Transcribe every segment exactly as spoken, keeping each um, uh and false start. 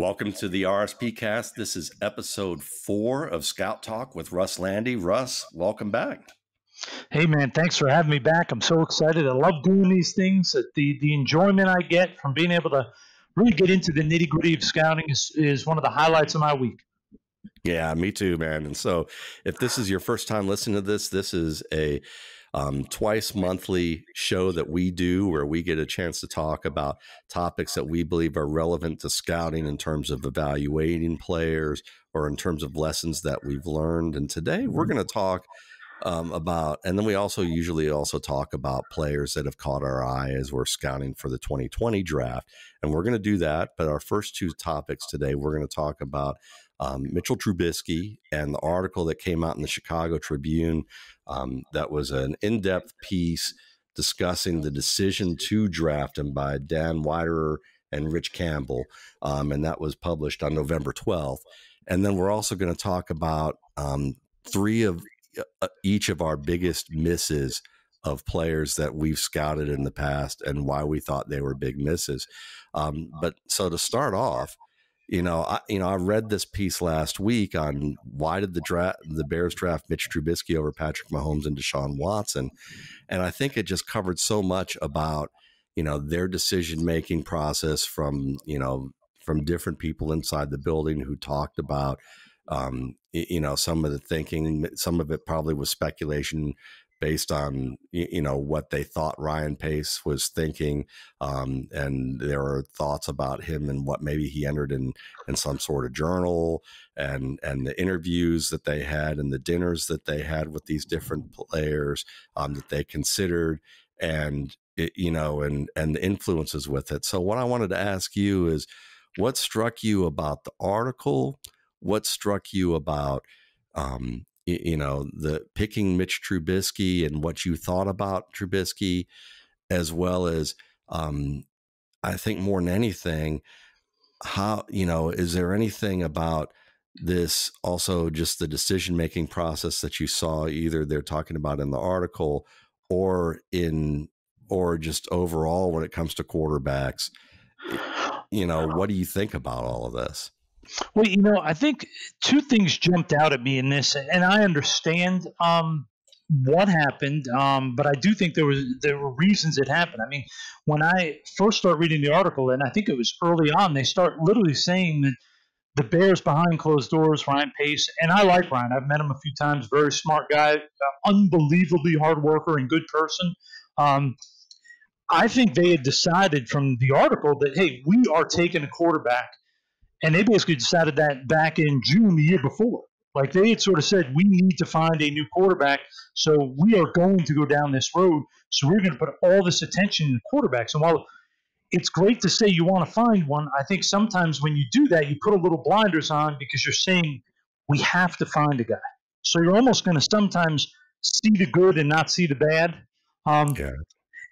Welcome to the R S P Cast. This is episode four of Scout Talk with Russ Lande. Russ, welcome back. Hey, man, thanks for having me back. I'm so excited. I love doing these things. The, the enjoyment I get from being able to really get into the nitty-gritty of scouting is, is one of the highlights of my week. Yeah, me too, man. And so if this is your first time listening to this, this is a um, twice monthly show that we do where we get a chance to talk about topics that we believe are relevant to scouting in terms of evaluating players or in terms of lessons that we've learned. And today we're going to talk um, about, and then we also usually also talk about players that have caught our eye as we're scouting for the twenty twenty draft. And we're going to do that. But our first two topics today, we're going to talk about Um, Mitchell Trubisky and the article that came out in the Chicago Tribune um, that was an in-depth piece discussing the decision to draft him by Dan Wiederer and Rich Campbell, um, and that was published on November twelfth. And then we're also going to talk about um, three of uh, each of our biggest misses of players that we've scouted in the past and why we thought they were big misses. Um, but so to start off, You know, I, you know, I read this piece last week on why did the draft, the Bears draft Mitch Trubisky over Patrick Mahomes and Deshaun Watson. And I think it just covered so much about, you know, their decision-making process from, you know, from different people inside the building who talked about, um, you know, some of the thinking, some of it probably was speculation based on, you know, what they thought Ryan Pace was thinking. Um, and there were thoughts about him and what maybe he entered in, in some sort of journal and, and the interviews that they had and the dinners that they had with these different players um, that they considered and, it, you know, and, and the influences with it. So what I wanted to ask you is what struck you about the article? What struck you about, um, you know, the picking Mitch Trubisky and what you thought about Trubisky, as well as, um, I think more than anything, how, you know, is there anything about this also just the decision-making process that you saw either they're talking about in the article or in, or just overall when it comes to quarterbacks, you know, what do you think about all of this? Well, you know, I think two things jumped out at me in this, and I understand um, what happened, um, but I do think there was there were reasons it happened. I mean, when I first started reading the article, and I think it was early on, they start literally saying that the Bears behind closed doors, Ryan Pace, and I like Ryan. I've met him a few times, very smart guy, unbelievably hard worker and good person. Um, I think they had decided from the article that, hey, we are taking a quarterback. And they basically decided that back in June the year before. Like they had sort of said, we need to find a new quarterback, so we are going to go down this road. So we're going to put all this attention in quarterbacks. And while it's great to say you want to find one, I think sometimes when you do that, you put a little blinders on because you're saying we have to find a guy. So you're almost going to sometimes see the good and not see the bad. Um, yeah.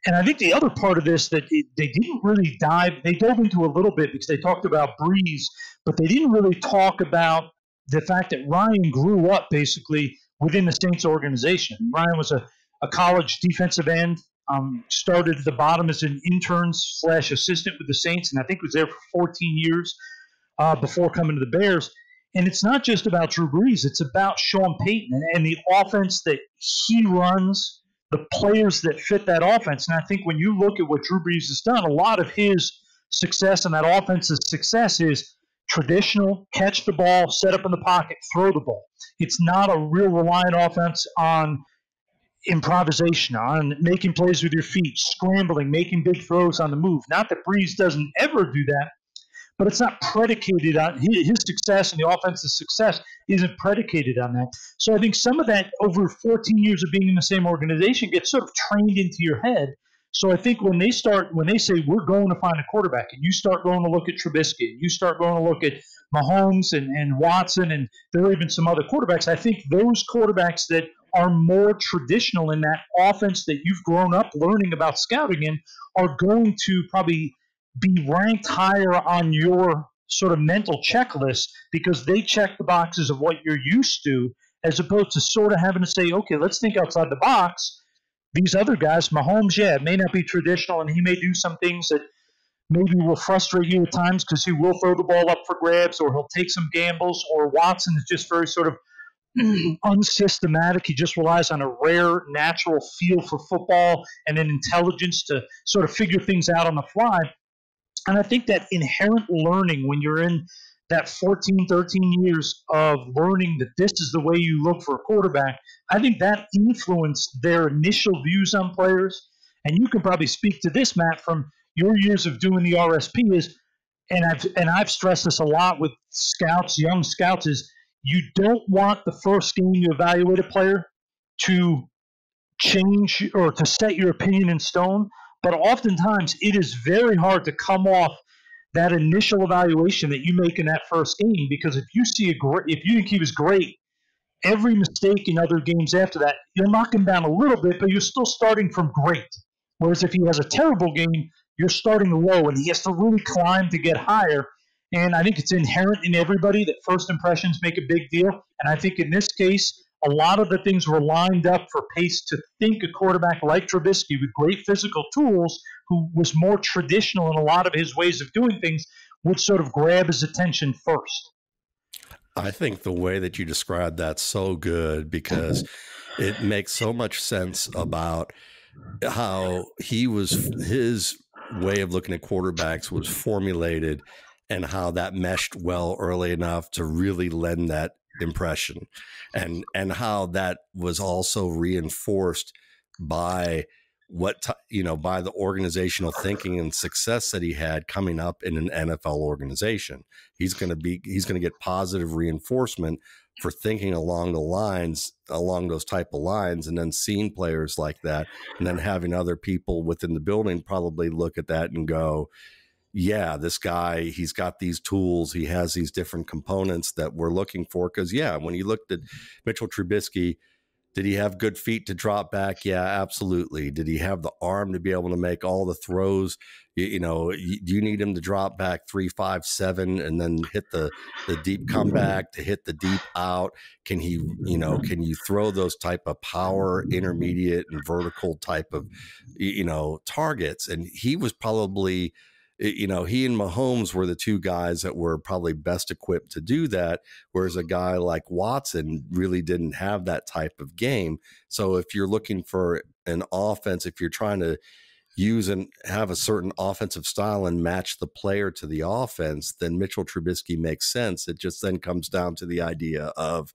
And I think the other part of this that it, they didn't really dive, they dove into a little bit because they talked about Brees, but they didn't really talk about the fact that Ryan grew up basically within the Saints organization. Ryan was a, a college defensive end, um, started at the bottom as an intern slash assistant with the Saints, and I think was there for fourteen years uh, before coming to the Bears. And it's not just about Drew Brees, it's about Sean Payton and, and the offense that he runs, the players that fit that offense. And I think when you look at what Drew Brees has done, a lot of his success and that offense's success is traditional, catch the ball, set up in the pocket, throw the ball. It's not a real reliant offense on improvisation, on making plays with your feet, scrambling, making big throws on the move. Not that Brees doesn't ever do that, but it's not predicated on his success, and the offense's success isn't predicated on that. So I think some of that over fourteen years of being in the same organization gets sort of trained into your head. So I think when they start, when they say we're going to find a quarterback, and you start going to look at Trubisky, and you start going to look at Mahomes and, and Watson, and there are even some other quarterbacks, I think those quarterbacks that are more traditional in that offense that you've grown up learning about scouting in are going to probably – be ranked higher on your sort of mental checklist because they check the boxes of what you're used to, as opposed to sort of having to say, okay, let's think outside the box. These other guys, Mahomes, yeah, it may not be traditional, and he may do some things that maybe will frustrate you at times because he will throw the ball up for grabs, or he'll take some gambles, or Watson is just very sort of unsystematic. He just relies on a rare natural feel for football and an intelligence to sort of figure things out on the fly. And I think that inherent learning, when you're in that fourteen, thirteen years of learning that this is the way you look for a quarterback, I think that influenced their initial views on players. And you can probably speak to this, Matt, from your years of doing the R S P is, and I've, and I've stressed this a lot with scouts, young scouts, is you don't want the first game you evaluate a player to change or to set your opinion in stone. But oftentimes it is very hard to come off that initial evaluation that you make in that first game, because if you see a great, if you think he was great, every mistake in other games after that, you'll knock him down a little bit, but you're still starting from great. Whereas if he has a terrible game, you're starting low, and he has to really climb to get higher. And I think it's inherent in everybody that first impressions make a big deal. And I think in this case, a lot of the things were lined up for Pace to think a quarterback like Trubisky with great physical tools, who was more traditional in a lot of his ways of doing things, would sort of grab his attention first. I think the way that you described that's so good, because it makes so much sense about how he was, his way of looking at quarterbacks was formulated, and how that meshed well early enough to really lend that impression, and and how that was also reinforced by what, you know, by the organizational thinking and success that he had coming up in an N F L organization. He's going to be, he's going to get positive reinforcement for thinking along the lines, along those type of lines, and then seeing players like that, and then having other people within the building probably look at that and go, yeah, this guy, he's got these tools, he has these different components that we're looking for. Because, yeah, when you looked at Mitchell Trubisky, did he have good feet to drop back? Yeah, absolutely. Did he have the arm to be able to make all the throws? You, you know, you, you need him to drop back three, five, seven, and then hit the, the deep comeback, to hit the deep out. Can he, you know, can you throw those type of power, intermediate, and vertical type of, you know, targets? And he was probably, you know, he and Mahomes were the two guys that were probably best equipped to do that, whereas a guy like Watson really didn't have that type of game. So if you're looking for an offense, if you're trying to use and have a certain offensive style and match the player to the offense, then Mitchell Trubisky makes sense. It just then comes down to the idea of,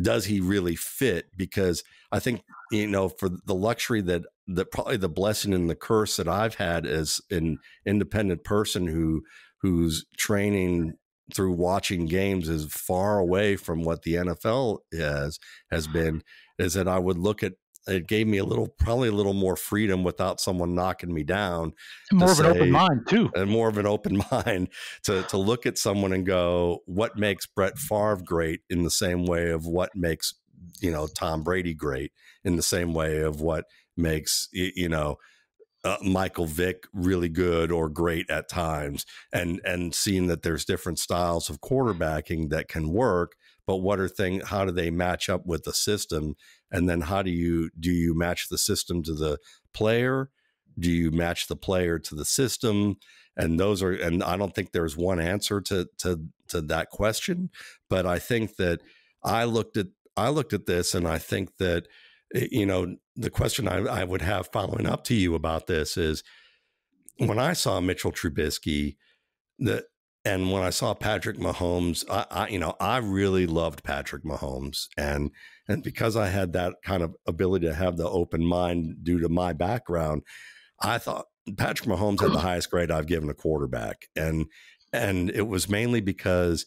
does he really fit? Because I think, you know, for the luxury that, the probably the blessing and the curse that I've had as an independent person who who's training through watching games is far away from what the N F L is, has been, is that I would look at, it gave me a little, probably a little more freedom without someone knocking me down. More of an open mind too. And more of an open mind to, to look at someone and go, what makes Brett Favre great in the same way of what makes, you know, Tom Brady great, in the same way of what makes, you know, uh, Michael Vick really good or great at times, and, and seeing that there's different styles of quarterbacking that can work, but what are things, how do they match up with the system? And then how do you, do you match the system to the player? Do you match the player to the system? And those are, and I don't think there's one answer to, to, to that question, but I think that I looked at, I looked at this, and I think that, you know, the question I, I would have following up to you about this is, when I saw Mitchell Trubisky, the, and when I saw Patrick Mahomes, I, I, you know, I really loved Patrick Mahomes. And, and because I had that kind of ability to have the open mind due to my background, I thought Patrick Mahomes had the highest grade I've given a quarterback. And, and it was mainly because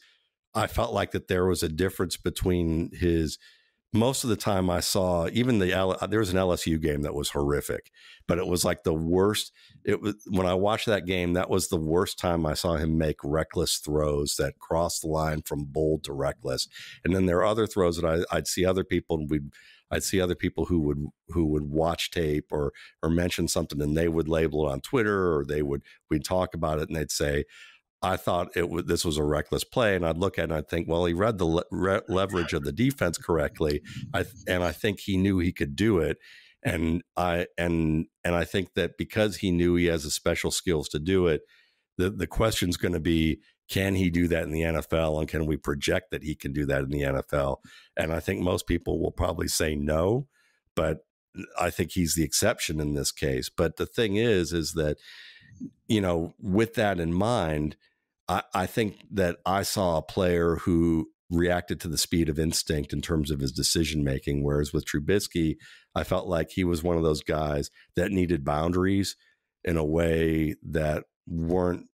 I felt like that there was a difference between his, most of the time I saw, even the, there was an L S U game that was horrific, but it was like the worst. It was, when I watched that game, that was the worst time I saw him make reckless throws that crossed the line from bold to reckless. And then there are other throws that I, I'd see other people, and we'd, I'd see other people who would, who would watch tape or, or mention something, and they would label it on Twitter, or they would, we'd talk about it, and they'd say, I thought it was, this was a reckless play, and I'd look at it and I'd think, well, he read the le re leverage of the defense correctly, I th and I think he knew he could do it, And I and and I think that because he knew he has the special skills to do it, the the question's going to be, can he do that in the N F L, and can we project that he can do that in the N F L? And I think most people will probably say no, but I think he's the exception in this case. But the thing is, is that, you know, with that in mind, I, I think that I saw a player who reacted to the speed of instinct in terms of his decision-making, whereas with Trubisky, I felt like he was one of those guys that needed boundaries in a way that weren't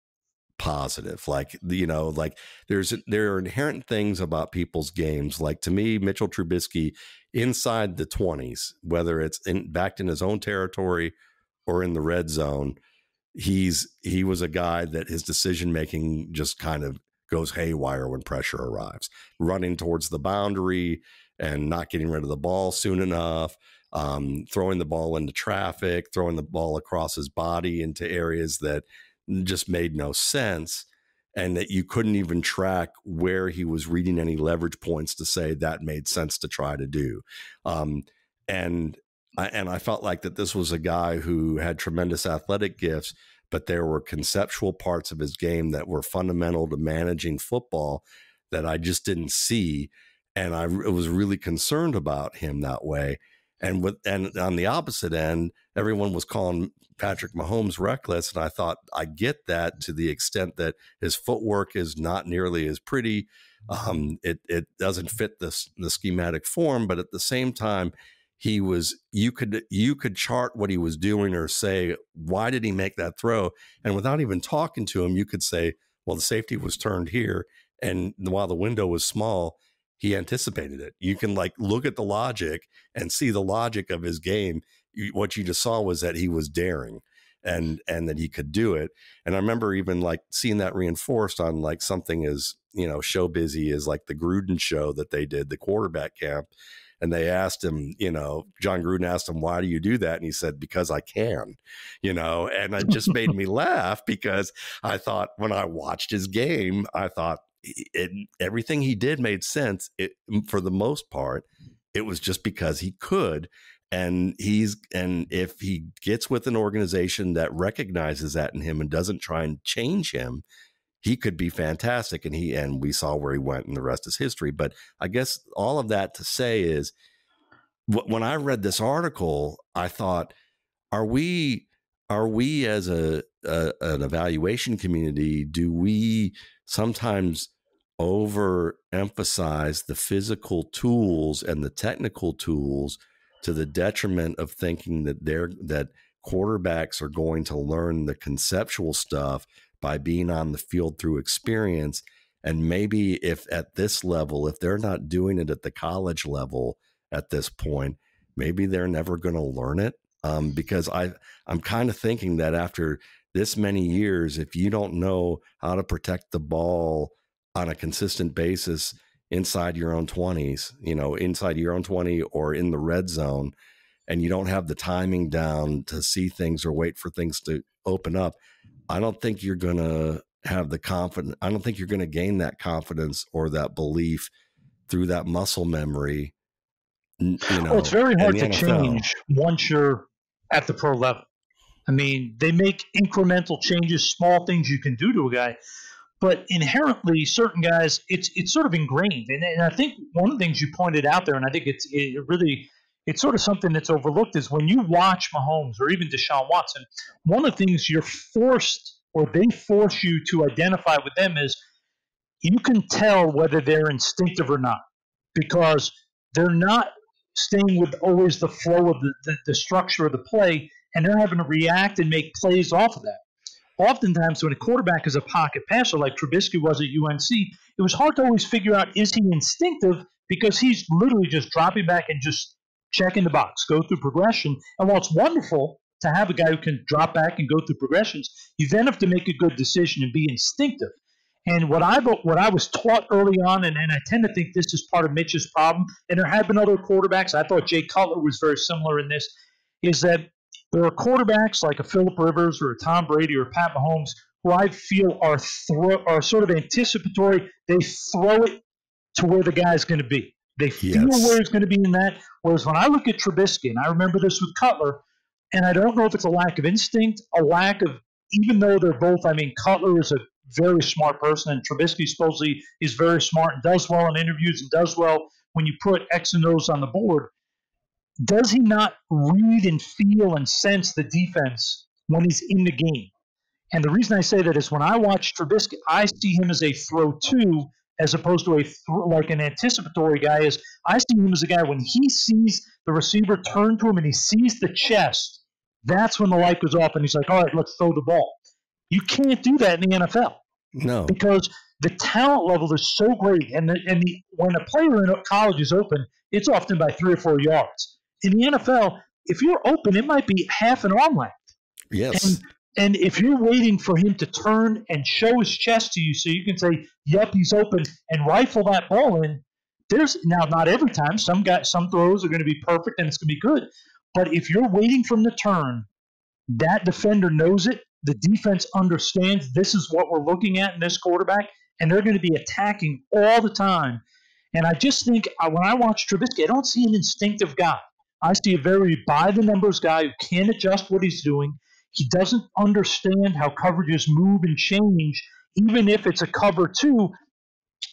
positive. Like, you know, like there's, there are inherent things about people's games. Like, to me, Mitchell Trubisky inside the twenties, whether it's in, backed in his own territory or in the red zone, he's, he was a guy that his decision-making just kind of goes haywire when pressure arrives, running towards the boundary and not getting rid of the ball soon enough, um, throwing the ball into traffic, throwing the ball across his body into areas that just made no sense, and that you couldn't even track where he was reading any leverage points to say that made sense to try to do. Um, and, I, and I felt like that this was a guy who had tremendous athletic gifts, but there were conceptual parts of his game that were fundamental to managing football that I just didn't see. And I was really concerned about him that way. And with, and on the opposite end, everyone was calling Patrick Mahomes reckless. And I thought, I get that to the extent that his footwork is not nearly as pretty. Um, it, it doesn't fit this, the schematic form, but at the same time, he was, you could, you could chart what he was doing or say, why did he make that throw? And without even talking to him, you could say, well, the safety was turned here. And while the window was small, he anticipated it. You can like look at the logic and see the logic of his game. What you just saw was that he was daring and, and that he could do it. And I remember even like seeing that reinforced on like something as, you know, show busy as like the Gruden show that they did, the quarterback camp. And they asked him, you know, John Gruden asked him, why do you do that? And he said, because I can, you know, and it just made me laugh because I thought when I watched his game, I thought it, it, everything he did made sense. It, for the most part, it was just because he could. And he's, and if he gets with an organization that recognizes that in him and doesn't try and change him, he could be fantastic, and he and we saw where he went, and the rest is history. But I guess all of that to say is, when I read this article, I thought, are we are we as a, a an evaluation community, do we sometimes overemphasize the physical tools and the technical tools to the detriment of thinking that they're that quarterbacks are going to learn the conceptual stuff by being on the field through experience? And maybe if at this level, if they're not doing it at the college level at this point, maybe they're never going to learn it. Um, because I, I'm kind of thinking that after this many years, if you don't know how to protect the ball on a consistent basis inside your own twenties, you know, inside your own twenty or in the red zone, and you don't have the timing down to see things or wait for things to open up, I don't think you're going to have the confidence. I don't think you're going to gain that confidence or that belief through that muscle memory. You know, oh, it's very hard to N F L. Change once you're at the pro level. I mean, they make incremental changes, small things you can do to a guy, but inherently certain guys, it's, it's sort of ingrained. And, and I think one of the things you pointed out there, and I think it's it really, it's sort of something that's overlooked, is when you watch Mahomes or even Deshaun Watson, one of the things you're forced or they force you to identify with them is you can tell whether they're instinctive or not, because they're not staying with always the flow of the, the, the structure of the play, and they're having to react and make plays off of that. Oftentimes when a quarterback is a pocket passer like Trubisky was at U N C, it was hard to always figure out, is he instinctive, because he's literally just dropping back and just checking the box, go through progression. And while it's wonderful to have a guy who can drop back and go through progressions, you then have to make a good decision and be instinctive. And what I what I was taught early on, and, and I tend to think this is part of Mitch's problem, and there have been other quarterbacks, I thought Jay Cutler was very similar in this, is that there are quarterbacks like a Phillip Rivers or a Tom Brady or Pat Mahomes who I feel are, throw, are sort of anticipatory. They throw it to where the guy's going to be. They feel yes. where he's going to be in that. Whereas when I look at Trubisky, and I remember this with Cutler, and I don't know if it's a lack of instinct, a lack of, even though they're both, I mean, Cutler is a very smart person, and Trubisky supposedly is very smart and does well in interviews and does well when you put X and O's on the board. Does he not read and feel and sense the defense when he's in the game? And the reason I say that is when I watch Trubisky, I see him as a throw two as opposed to a th- like an anticipatory guy. Is I see him as a guy when he sees the receiver turn to him and he sees the chest, that's when the light goes off and he's like, all right, let's throw the ball. You can't do that in the N F L. No. Because the talent level is so great. And, the, and the, when a player in college is open, it's often by three or four yards. In the N F L, if you're open, it might be half an arm length. Yes. And, and if you're waiting for him to turn and show his chest to you so you can say, yep, he's open, and rifle that ball in, there's – now, not every time. Some guy, some throws are going to be perfect and it's going to be good. But if you're waiting from the turn, that defender knows it. The defense understands this is what we're looking at in this quarterback, and they're going to be attacking all the time. And I just think when I watch Trubisky, I don't see an instinctive guy. I see a very by-the-numbers guy who can't adjust what he's doing. He doesn't understand how coverages move and change, even if it's a cover two.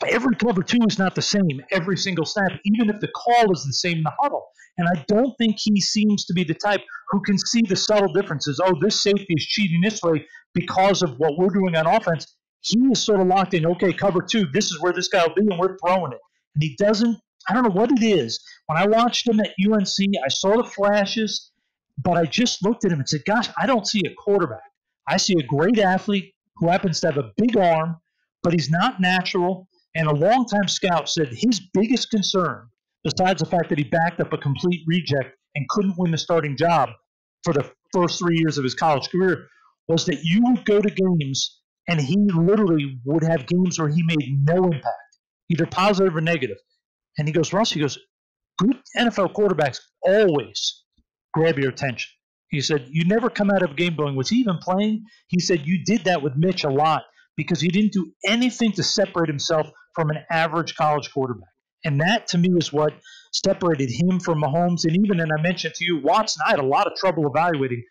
Every cover two is not the same every single snap, even if the call is the same in the huddle. And I don't think he seems to be the type who can see the subtle differences. Oh, this safety is cheating this way because of what we're doing on offense. He is sort of locked in, okay, cover two, this is where this guy will be, and we're throwing it. And he doesn't – I don't know what it is. When I watched him at U N C, I saw the flashes, but I just looked at him and said, gosh, I don't see a quarterback. I see a great athlete who happens to have a big arm, but he's not natural. And a longtime scout said his biggest concern, besides the fact that he backed up a complete reject and couldn't win the starting job for the first three years of his college career, was that you would go to games and he literally would have games where he made no impact, either positive or negative. And he goes, Russ, he goes, good N F L quarterbacks always grab your attention. He said, you never come out of a game going, was he even playing? He said, you did that with Mitch a lot because he didn't do anything to separate himself from an average college quarterback. And that, to me, is what separated him from Mahomes. And even, and I mentioned to you, Watson, I had a lot of trouble evaluating,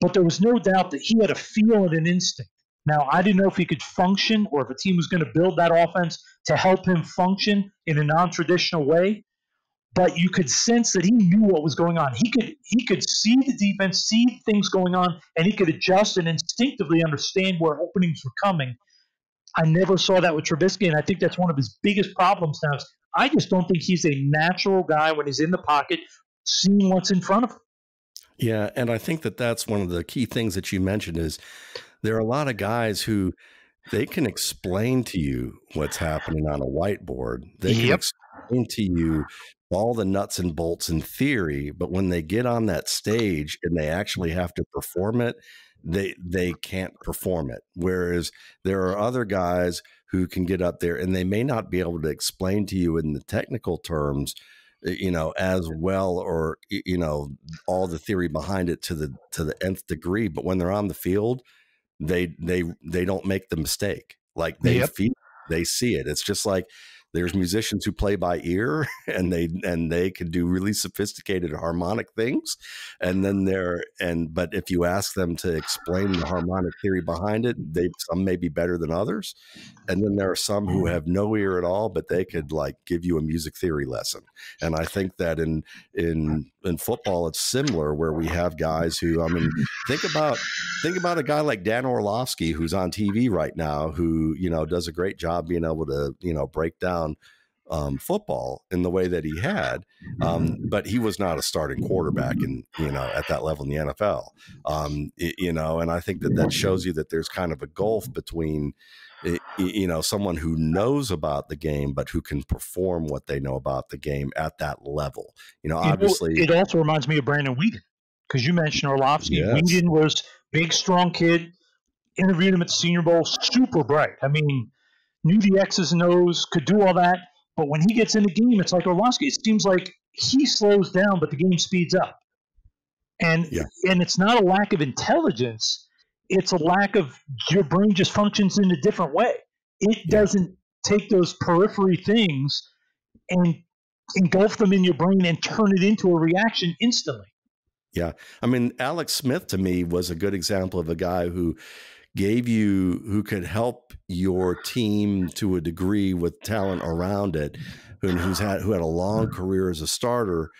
but there was no doubt that he had a feel and an instinct. Now, I didn't know if he could function or if a team was going to build that offense to help him function in a non-traditional way, but you could sense that he knew what was going on. He could he could see the defense, see things going on, and he could adjust and instinctively understand where openings were coming. I never saw that with Trubisky, and I think that's one of his biggest problems now. I just don't think he's a natural guy when he's in the pocket, seeing what's in front of him. Yeah, and I think that that's one of the key things that you mentioned is there are a lot of guys who they can explain to you what's happening on a whiteboard. They yep. can explain to you all the nuts and bolts in theory, but when they get on that stage and they actually have to perform it, they they can't perform it. Whereas there are other guys who can get up there and they may not be able to explain to you in the technical terms, you know, as well, or, you know, all the theory behind it to the, to the nth degree. But when they're on the field, they, they, they don't make the mistake. Like they yep. feel, they see it. It's just like there's musicians who play by ear and they, and they can do really sophisticated harmonic things. And then they're, and, but if you ask them to explain the harmonic theory behind it, they, some may be better than others. And then there are some who have no ear at all, but they could like give you a music theory lesson. And I think that in, in, in football, it's similar where we have guys who, I mean, think about, think about a guy like Dan Orlovsky, who's on T V right now, who, you know, does a great job being able to, you know, break down Um, football in the way that he had, um, but he was not a starting quarterback, and you know at that level in the N F L, um, it, you know, and I think that that shows you that there's kind of a gulf between, you know, someone who knows about the game but who can perform what they know about the game at that level. You know, obviously, you know, it also reminds me of Brandon Weeden because you mentioned Orlovsky. Yes. Weeden was big, strong kid. Interviewed him at the Senior Bowl. Super bright. I mean, knew the X's and O's, could do all that. But when he gets in the game, it's like Orlovsky. It seems like he slows down, but the game speeds up. And yeah. and it's not a lack of intelligence. It's a lack of your brain just functions in a different way. It yeah. doesn't take those periphery things and engulf them in your brain and turn it into a reaction instantly. Yeah. I mean, Alex Smith to me was a good example of a guy who gave you, who could help your team to a degree with talent around it, who, who's had, who had a long career as a starter,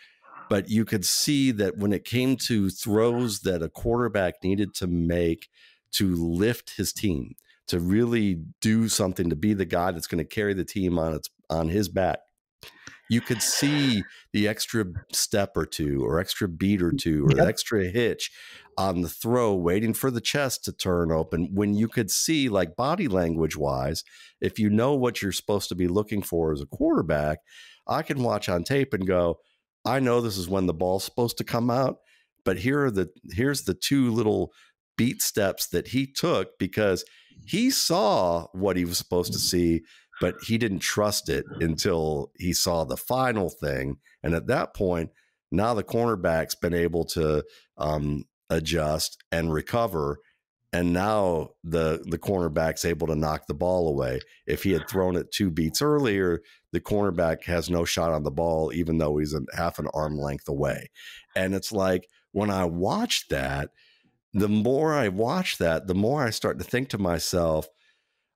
but you could see that when it came to throws that a quarterback needed to make to lift his team, to really do something, to be the guy that's going to carry the team on its, on his back, you could see the extra step or two or extra beat or two or yep. the extra hitch on the throw, waiting for the chest to turn open, when you could see, like, body language wise, if you know what you're supposed to be looking for as a quarterback, I can watch on tape and go, I know this is when the ball's supposed to come out, but here are the, here's the two little beat steps that he took because he saw what he was supposed to see, but he didn't trust it until he saw the final thing. And at that point, now the cornerback's been able to um, adjust and recover. And now the, the cornerback's able to knock the ball away. If he had thrown it two beats earlier, the cornerback has no shot on the ball, even though he's an, half an arm length away. And it's like, when I watch that, the more I watch that, the more I start to think to myself,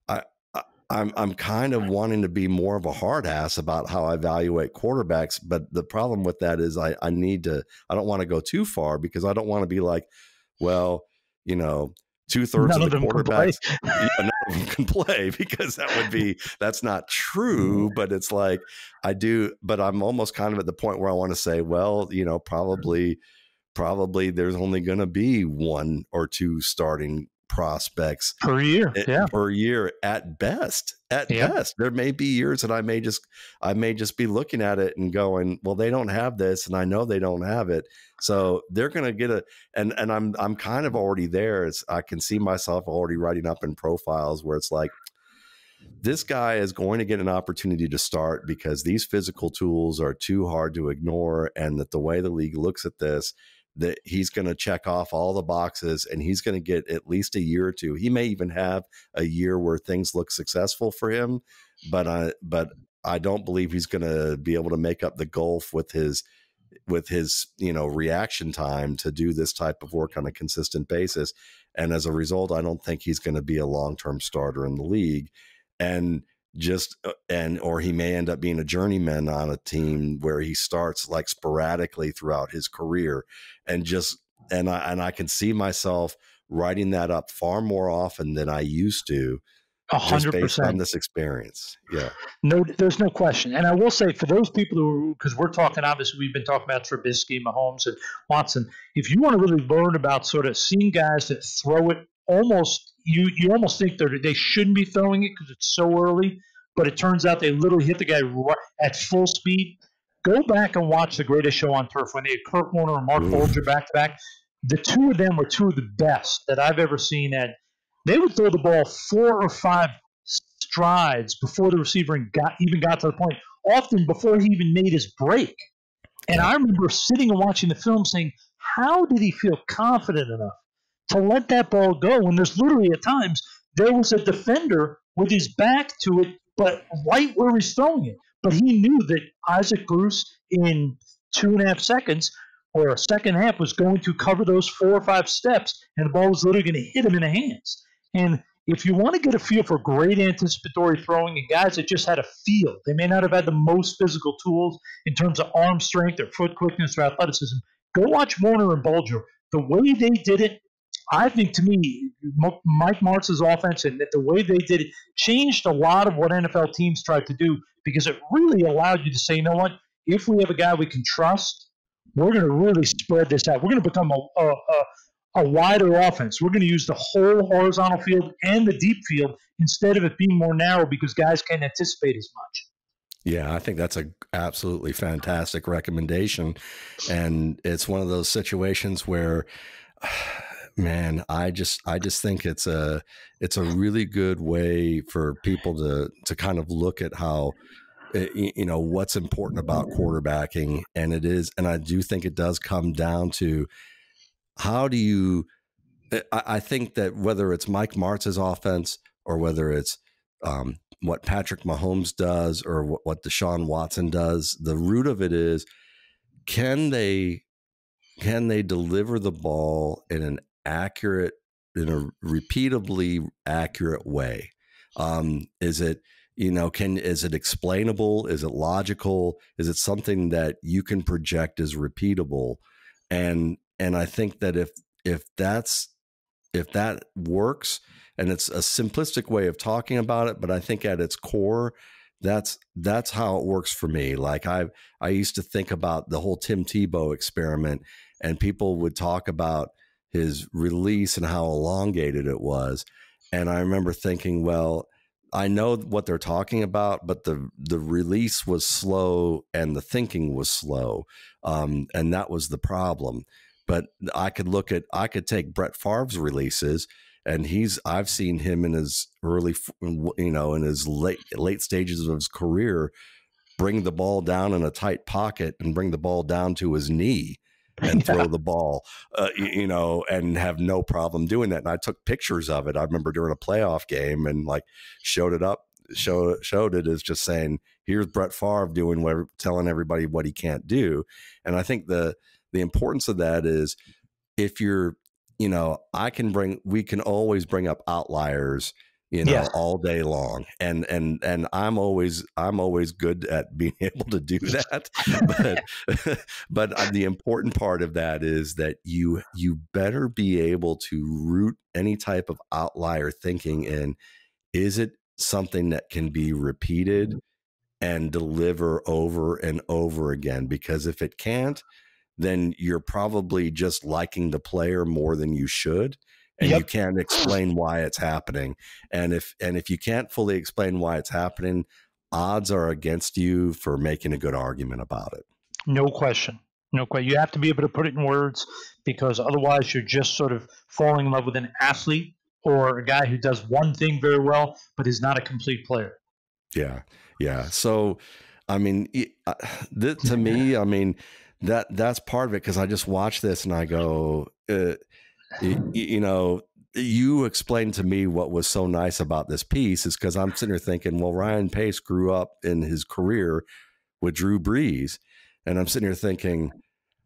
I, I'm I'm kind of wanting to be more of a hard ass about how I evaluate quarterbacks. But the problem with that is I, I need to, I don't want to go too far because I don't want to be like, well, you know, two thirds of, of the quarterbacks yeah, none of them can play, because that would be, that's not true. But it's like, I do, but I'm almost kind of at the point where I want to say, well, you know, probably, probably there's only going to be one or two starting prospects per year, yeah, per year at best. At yeah. best, there may be years that I may just, I may just be looking at it and going, well, they don't have this, and I know they don't have it, so they're going to get a. And and I'm I'm kind of already there. It's, I can see myself already writing up in profiles where it's like, this guy is going to get an opportunity to start because these physical tools are too hard to ignore, and that the way the league looks at this, that he's going to check off all the boxes and he's going to get at least a year or two. He may even have a year where things look successful for him, but I, but I don't believe he's going to be able to make up the gulf with his, with his, you know, reaction time to do this type of work on a consistent basis. And as a result, I don't think he's going to be a long-term starter in the league. And just, and, or he may end up being a journeyman on a team where he starts like sporadically throughout his career. And just, and I, and I can see myself writing that up far more often than I used to. A hundred percent on this experience. Yeah. No, there's no question. And I will say, for those people who, cause we're talking, obviously we've been talking about Trubisky, Mahomes, and Watson. If you want to really learn about sort of seeing guys that throw it almost, You you almost think they they shouldn't be throwing it because it's so early, but it turns out they literally hit the guy right at full speed. Go back and watch The Greatest Show on Turf when they had Kurt Warner and Mark Bolger back to back. The two of them were two of the best that I've ever seen. And they would throw the ball four or five strides before the receiver got, even got to the point, often before he even made his break. And I remember sitting and watching the film saying, how did he feel confident enough to let that ball go when there's literally at times there was a defender with his back to it, but right where he's throwing it. But he knew that Isaac Bruce in two and a half seconds or a second half was going to cover those four or five steps, and the ball was literally going to hit him in the hands. And if you want to get a feel for great anticipatory throwing and guys that just had a feel, they may not have had the most physical tools in terms of arm strength or foot quickness or athleticism, go watch Warner and Bolger. The way they did it, I think, to me, Mike Martz's offense and the way they did it changed a lot of what N F L teams tried to do, because it really allowed you to say, you know what, if we have a guy we can trust, we're going to really spread this out. We're going to become a, a, a, a wider offense. We're going to use the whole horizontal field and the deep field instead of it being more narrow because guys can't anticipate as much. Yeah, I think that's a absolutely fantastic recommendation. And it's one of those situations where – man, I just, I just think it's a, it's a really good way for people to, to kind of look at how, you know, what's important about quarterbacking. And it is, and I do think it does come down to how do you, I, I think that whether it's Mike Martz's offense or whether it's um, what Patrick Mahomes does or what Deshaun Watson does. The root of it is, can they can they deliver the ball in an accurate, in a repeatably accurate way? Um, is it, you know, can, is it explainable? Is it logical? Is it something that you can project as repeatable? And, and I think that if, if that's, if that works, and it's a simplistic way of talking about it, but I think at its core, that's, that's how it works for me. Like I, I used to think about the whole Tim Tebow experiment, and people would talk about his release and how elongated it was. And I remember thinking, well, I know what they're talking about, but the, the release was slow and the thinking was slow. Um, and that was the problem. But I could look at, I could take Brett Favre's releases, and he's, I've seen him in his early, you know, in his late, late stages of his career, bring the ball down in a tight pocket and bring the ball down to his knee and throw the ball, uh, you know, and have no problem doing that. And I took pictures of it. I remember during a playoff game, and like showed it up, show, showed it as just saying, here's Brett Favre doing whatever, telling everybody what he can't do. And I think the, the importance of that is, if you're, you know, I can bring, we can always bring up outliers, you know, yeah. all day long. And, and, and I'm always, I'm always good at being able to do that. but, but the important part of that is that you, you better be able to root any type of outlier thinking in. Is it something that can be repeated and deliver over and over again? Because if it can't, then you're probably just liking the player more than you should. And yep. you can't explain why it's happening. And if, and if you can't fully explain why it's happening, odds are against you for making a good argument about it. No question. No question. You have to be able to put it in words, because otherwise you're just sort of falling in love with an athlete or a guy who does one thing very well, but is not a complete player. Yeah. Yeah. So, I mean, it, uh, that, to me, I mean, that that's part of it. 'Cause I just watch this and I go, uh, You, you know, you explained to me what was so nice about this piece is because I'm sitting here thinking, well, Ryan Pace grew up in his career with Drew Brees. And I'm sitting here thinking,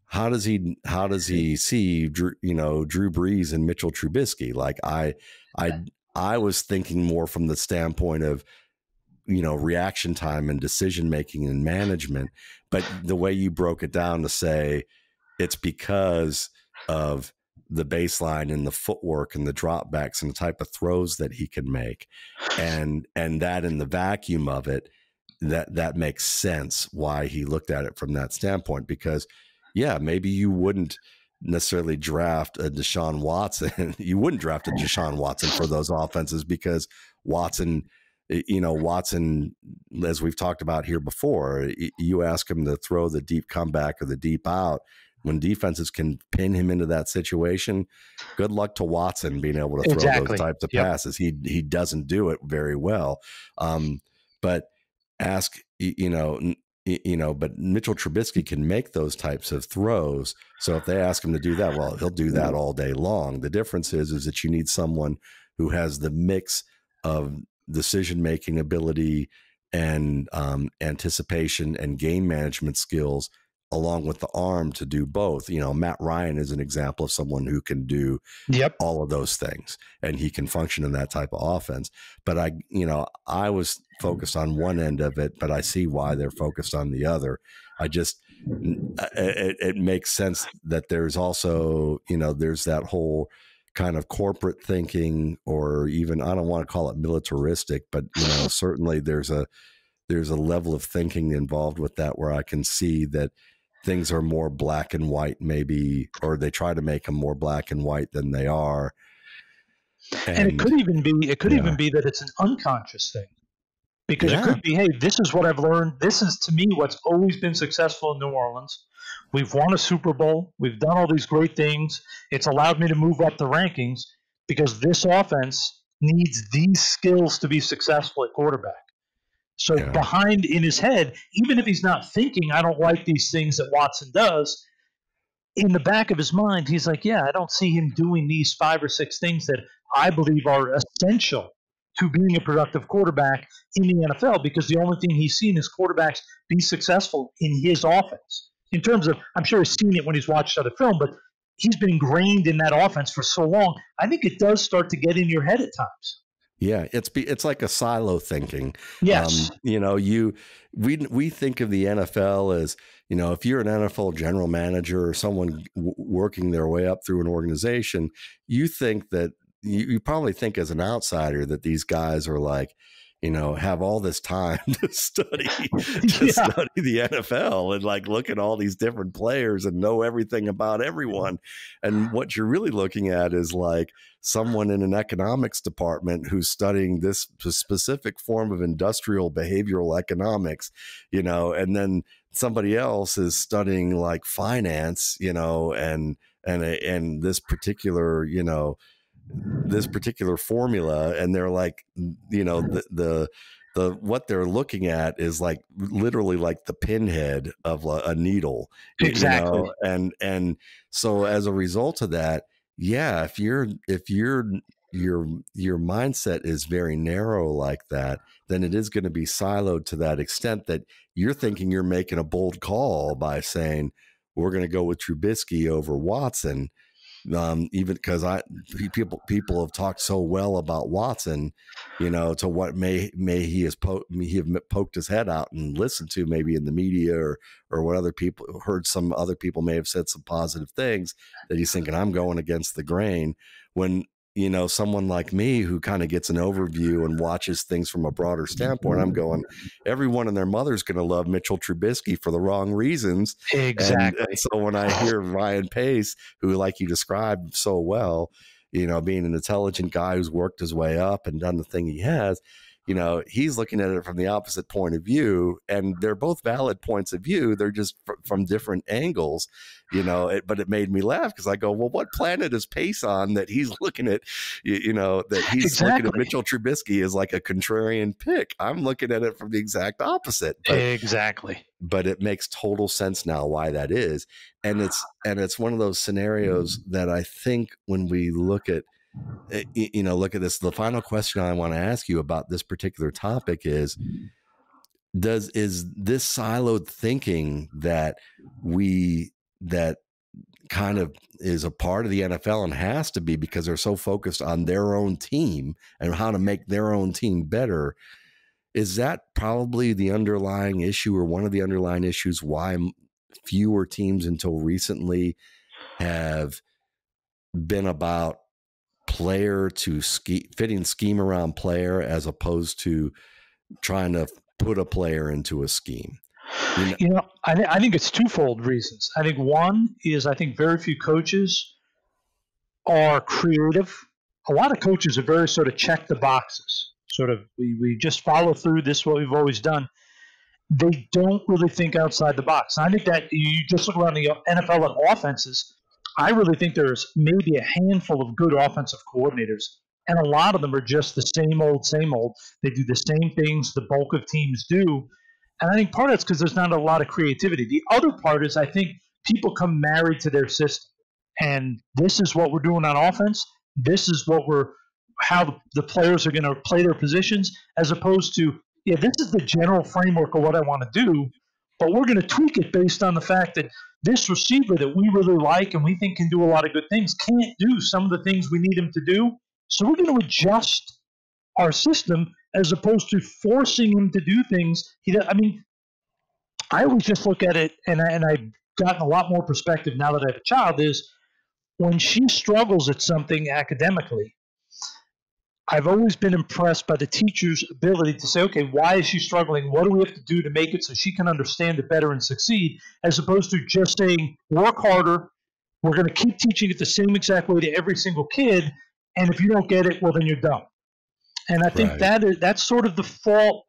how does he, how does he see, Drew, you know, Drew Brees and Mitchell Trubisky? Like I, I, I was thinking more from the standpoint of, you know, reaction time and decision-making and management. But the way you broke it down to say it's because of the baseline and the footwork and the dropbacks and the type of throws that he can make. And, and that in the vacuum of it, that, that makes sense why he looked at it from that standpoint, because yeah, maybe you wouldn't necessarily draft a Deshaun Watson. You wouldn't draft a Deshaun Watson for those offenses, because Watson, you know, Watson, as we've talked about here before, you ask him to throw the deep comeback or the deep out. When defenses can pin him into that situation, good luck to Watson being able to throw exactly. those types of yep. passes. He he doesn't do it very well. Um, but ask you know you know, but Mitchell Trubisky can make those types of throws. So if they ask him to do that, well, he'll do that all day long. The difference is is that you need someone who has the mix of decision making ability and um, anticipation and game management skills, along with the arm to do both. You know, Matt Ryan is an example of someone who can do yep. all of those things, and he can function in that type of offense. But I, you know, I was focused on one end of it, but I see why they're focused on the other. I just, it, it makes sense that there's also, you know, there's that whole kind of corporate thinking, or even, I don't want to call it militaristic, but you know, certainly there's a, there's a level of thinking involved with that where I can see that things are more black and white, maybe, or they try to make them more black and white than they are. And, and it could even be, it could yeah. even be that it's an unconscious thing, because yeah. it could be, hey, this is what I've learned. This is, to me, what's always been successful in New Orleans. We've won a Super Bowl. We've done all these great things. It's allowed me to move up the rankings because this offense needs these skills to be successful at quarterback. So yeah. behind in his head, even if he's not thinking, I don't like these things that Watson does, in the back of his mind, he's like, yeah, I don't see him doing these five or six things that I believe are essential to being a productive quarterback in the N F L, because the only thing he's seen is quarterbacks be successful in his offense. In terms of, I'm sure he's seen it when he's watched other film, but he's been ingrained in that offense for so long. I think it does start to get in your head at times. Yeah, it's be, it's like a silo thinking. Yes, um, you know, you we we think of the N F L as, you know, if you're an N F L general manager or someone w- working their way up through an organization, you think that you, you probably think as an outsider that these guys are like, you know, have all this time to study to yeah. study the N F L and like look at all these different players and know everything about everyone. And what you're really looking at is like someone in an economics department who's studying this specific form of industrial behavioral economics, you know, and then somebody else is studying like finance, you know, and and and this particular, you know, this particular formula, and they're like, you know, the, the, the, what they're looking at is like literally like the pinhead of a, a needle. Exactly. You know? And, and so as a result of that, yeah, if you're, if you're, your, your mindset is very narrow like that, then it is going to be siloed to that extent that you're thinking you're making a bold call by saying, we're going to go with Trubisky over Watson. Um, even because I people people have talked so well about Watson, you know, to what may may he has po- he have poked his head out and listened to maybe in the media or or what other people heard. Some other people may have said some positive things that he's thinking, I'm going against the grain. When, you know, someone like me who kind of gets an overview and watches things from a broader standpoint, I'm going, everyone and their mother's going to love Mitchell Trubisky for the wrong reasons. Exactly. And, and so when I hear Ryan Pace, who, like you described so well, you know, being an intelligent guy who's worked his way up and done the thing he has, you know, he's looking at it from the opposite point of view, and they're both valid points of view. They're just fr- from different angles, you know, it, but it made me laugh because I go, well, what planet is Pace on that he's looking at, you, you know, that he's exactly. looking at Mitchell Trubisky as like a contrarian pick. I'm looking at it from the exact opposite. But, exactly. But it makes total sense now why that is. And it's, and it's one of those scenarios that I think when we look at, you know, look at this. The final question I want to ask you about this particular topic is, does, is this siloed thinking that we, that kind of is a part of the N F L and has to be because they're so focused on their own team and how to make their own team better. Is that probably the underlying issue or one of the underlying issues why fewer teams until recently have been about player to ski, fitting scheme around player as opposed to trying to put a player into a scheme? You know, you know I, th- I think it's twofold reasons. I think one is I think very few coaches are creative. A lot of coaches are very sort of check the boxes, sort of we, we just follow through. This is what we've always done. They don't really think outside the box. And I think that you just look around the N F L and offenses, I really think there's maybe a handful of good offensive coordinators, and a lot of them are just the same old, same old. They do the same things the bulk of teams do, and I think part of it's because there's not a lot of creativity. The other part is I think people come married to their system, and this is what we're doing on offense. This is what we're how the players are going to play their positions, as opposed to, yeah, this is the general framework of what I want to do, but we're going to tweak it based on the fact that this receiver that we really like and we think can do a lot of good things can't do some of the things we need him to do. So we're going to adjust our system as opposed to forcing him to do things. He does, I mean, I always just look at it, and, I, and I've gotten a lot more perspective now that I have a child, is when she struggles at something academically, I've always been impressed by the teacher's ability to say, okay, why is she struggling? What do we have to do to make it so she can understand it better and succeed, as opposed to just saying, work harder. We're going to keep teaching it the same exact way to every single kid. And if you don't get it, well, then you're dumb. And I think right. that is, that's sort of the fault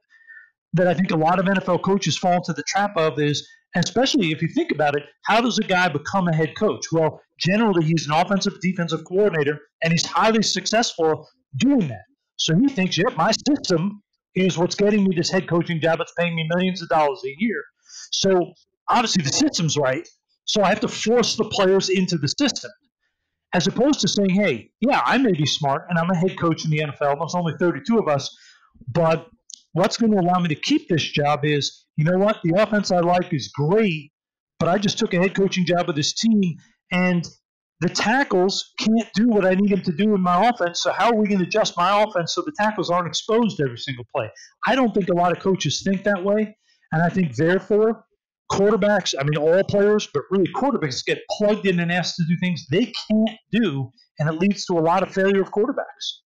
that I think a lot of N F L coaches fall into the trap of is, especially if you think about it, how does a guy become a head coach? Well, generally he's an offensive, defensive coordinator, and he's highly successful doing that. So he thinks, yep, my system is what's getting me this head coaching job that's paying me millions of dollars a year. So obviously the system's right. So I have to force the players into the system. as opposed to saying, hey, yeah, I may be smart and I'm a head coach in the N F L. There's only thirty-two of us, but what's going to allow me to keep this job is, you know what, the offense I like is great, but I just took a head coaching job with this team, and the tackles can't do what I need them to do in my offense, so how are we going to adjust my offense so the tackles aren't exposed every single play? I don't think a lot of coaches think that way, and I think, therefore, quarterbacks, I mean, all players, but really quarterbacks get plugged in and asked to do things they can't do, and it leads to a lot of failure of quarterbacks.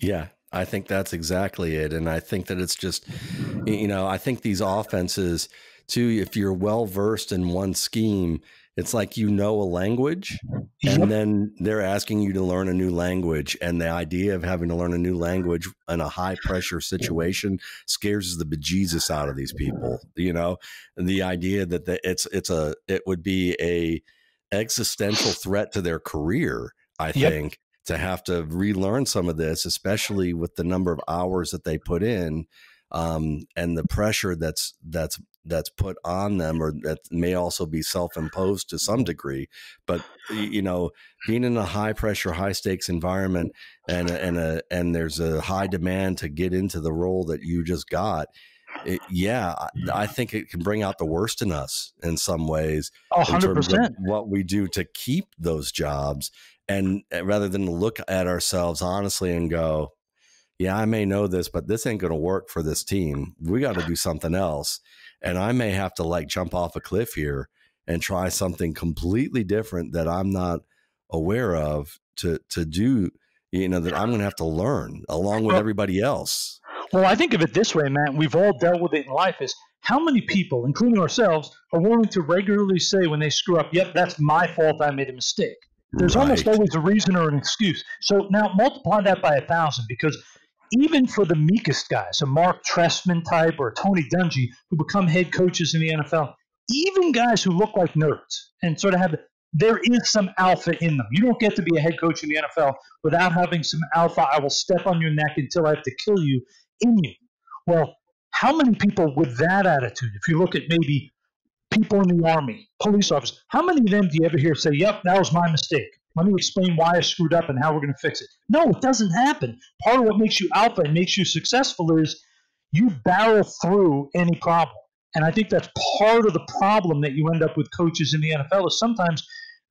Yeah, I think that's exactly it, and I think that it's just, you know, I think these offenses, too, if you're well-versed in one scheme, it's like you know a language, and then they're asking you to learn a new language. And the idea of having to learn a new language in a high-pressure situation scares the bejesus out of these people. You know, and the idea that the, it's it's a it would be a existential threat to their career, I think, yep. to have to relearn some of this, especially with the number of hours that they put in, um, and the pressure that's that's. that's put on them, or that may also be self-imposed to some degree. But, you know, being in a high pressure, high stakes environment, and, and, a, and there's a high demand to get into the role that you just got. It, yeah. I think it can bring out the worst in us in some ways, one hundred percent what we do to keep those jobs. And rather than look at ourselves honestly and go, yeah, I may know this, but this ain't going to work for this team. We got to do something else. And I may have to like jump off a cliff here and try something completely different that I'm not aware of to, to do, you know, that I'm going to have to learn along with everybody else. Well, I think of it this way, Matt, we've all dealt with it in life, is how many people, including ourselves, are willing to regularly say when they screw up, yep, that's my fault, I made a mistake. There's right. almost always a reason or an excuse. So now multiply that by a thousand, because even for the meekest guys, a Mark Trestman type or a Tony Dungy, who become head coaches in the N F L, even guys who look like nerds and sort of have, there is some alpha in them. You don't get to be a head coach in the N F L without having some alpha. I will step on your neck until I have to kill you in you. Well, how many people with that attitude, if you look at maybe people in the Army, police officers, how many of them do you ever hear say, yep, that was my mistake? Let me explain why I screwed up and how we're going to fix it. No, it doesn't happen. Part of what makes you alpha and makes you successful is you barrel through any problem. And I think that's part of the problem that you end up with coaches in the N F L, is sometimes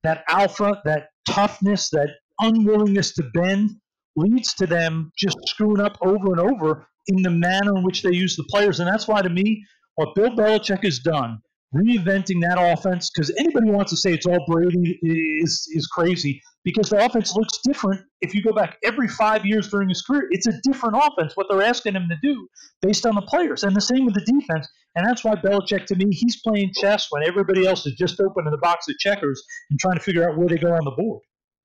that alpha, that toughness, that unwillingness to bend leads to them just screwing up over and over in the manner in which they use the players. And that's why, to me, what Bill Belichick has done, reinventing that offense, because anybody who wants to say it's all Brady is is crazy, because the offense looks different. If you go back every five years during his career, it's a different offense, what they're asking him to do based on the players. And the same with the defense. And that's why Belichick, to me, he's playing chess when everybody else is just opening the box of checkers and trying to figure out where they go on the board.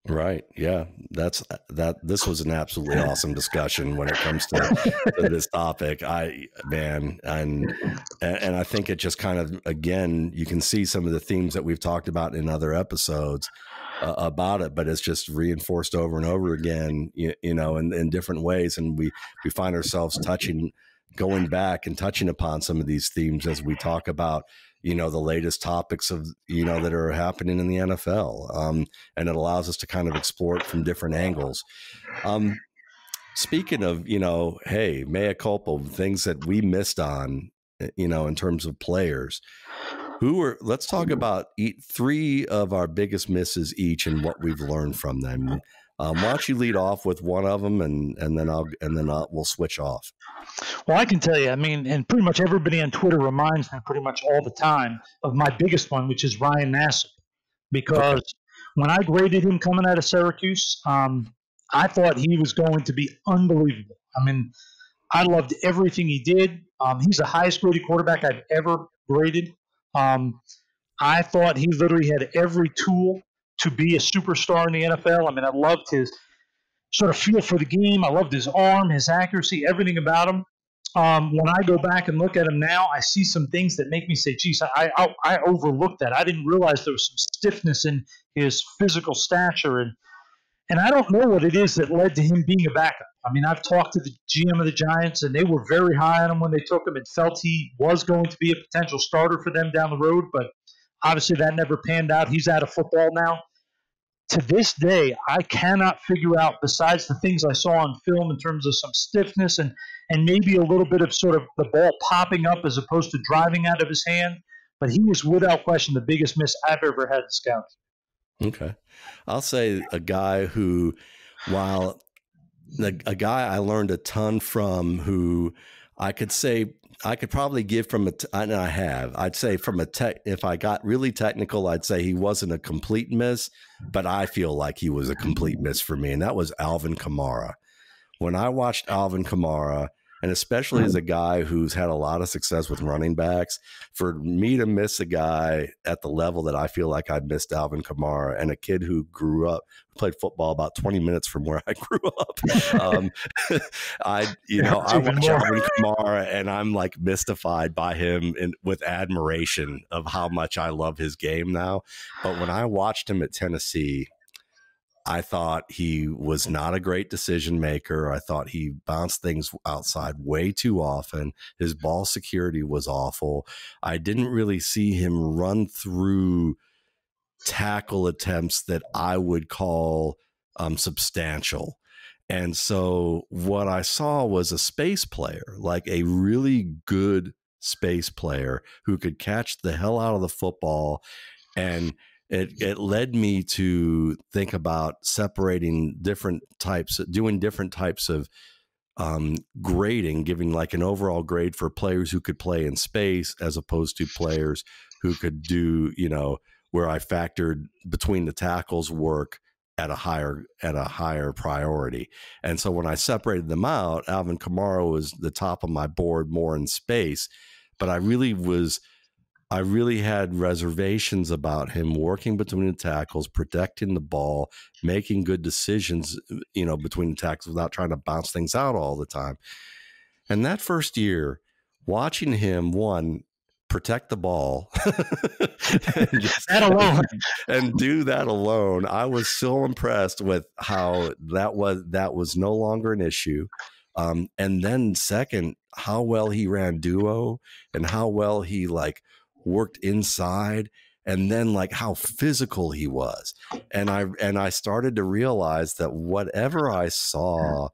Right. Yeah. That's that. This was an absolutely awesome discussion when it comes to, to this topic. I, man, and, and I think it just kind of, again, you can see some of the themes that we've talked about in other episodes uh, about it, but it's just reinforced over and over again, you, you know, in, in different ways. And we, we find ourselves touching, going back and touching upon some of these themes as we talk about, you know, the latest topics of, you know, that are happening in the N F L. Um, and it allows us to kind of explore it from different angles. Um, speaking of, you know, hey, mea culpa, things that we missed on, you know, in terms of players who are, let's talk about three of our biggest misses each and what we've learned from them. Um, why don't you lead off with one of them, and, and then I'll and then I'll, we'll switch off. Well, I can tell you, I mean, and pretty much everybody on Twitter reminds me pretty much all the time of my biggest one, which is Ryan Nassib, because okay. when I graded him coming out of Syracuse, um, I thought he was going to be unbelievable. I mean, I loved everything he did. Um, he's the highest graded quarterback I've ever graded. Um, I thought he literally had every tool to be a superstar in the N F L. I mean, I loved his sort of feel for the game. I loved his arm, his accuracy, everything about him. Um, when I go back and look at him now, I see some things that make me say, geez, I, I, I overlooked that. I didn't realize there was some stiffness in his physical stature. And, and I don't know what it is that led to him being a backup. I mean, I've talked to the G M of the Giants, and they were very high on him when they took him and felt he was going to be a potential starter for them down the road. But obviously that never panned out. He's out of football now. to this day, I cannot figure out, besides the things I saw on film in terms of some stiffness and, and maybe a little bit of sort of the ball popping up as opposed to driving out of his hand, but he was without question the biggest miss I've ever had in scouting. Okay. I'll say a guy who, while a, a guy I learned a ton from, who I could say I could probably give from a, and I have, I'd say from a tech, if I got really technical, I'd say he wasn't a complete miss, but I feel like he was a complete miss for me. And that was Alvin Kamara. When I watched Alvin Kamara, and especially as a guy who's had a lot of success with running backs, for me to miss a guy at the level that I feel like I missed Alvin Kamara, and a kid who grew up, played football about twenty minutes from where I grew up. Um, I, you know, I watch Alvin Kamara and I'm like mystified by him and with admiration of how much I love his game now. But when I watched him at Tennessee, I thought he was not a great decision maker. I thought he bounced things outside way too often. His ball security was awful. I didn't really see him run through tackle attempts that I would call um, substantial. And so what I saw was a space player, like a really good space player who could catch the hell out of the football. And It, it led me to think about separating different types, doing different types of um, grading, giving like an overall grade for players who could play in space as opposed to players who could do, you know, where I factored between the tackles work at a higher, at a higher priority. And so when I separated them out, Alvin Kamara was the top of my board more in space, but I really was I really had reservations about him working between the tackles, protecting the ball, making good decisions, you know, between the tackles without trying to bounce things out all the time. And that first year, watching him, one, protect the ball and, just, that alone. and, and do that alone, I was so impressed with how that was, that was no longer an issue. Um, and then second, how well he ran duo and how well he like, worked inside, and then like how physical he was. And I, and I started to realize that whatever I saw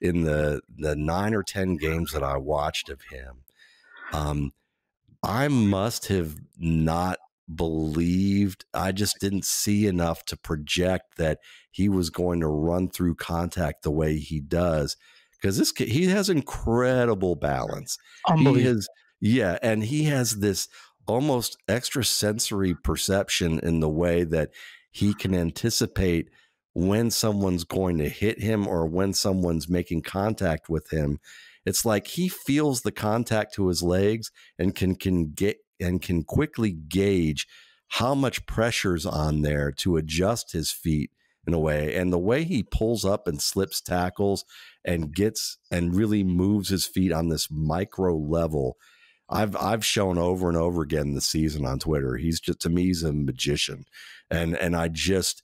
in the, the nine or ten games that I watched of him, um, I must have not believed. I just didn't see enough to project that he was going to run through contact the way he does. Cause this kid, he has incredible balance. He has, yeah. And he has this almost extrasensory perception in the way that he can anticipate when someone's going to hit him or when someone's making contact with him. It's like he feels the contact to his legs and can, can get, and can quickly gauge how much pressure's on there to adjust his feet in a way. And the way he pulls up and slips tackles and gets, and really moves his feet on this micro level, I've I've shown over and over again this season on Twitter. He's just, to me, he's a magician, and and I just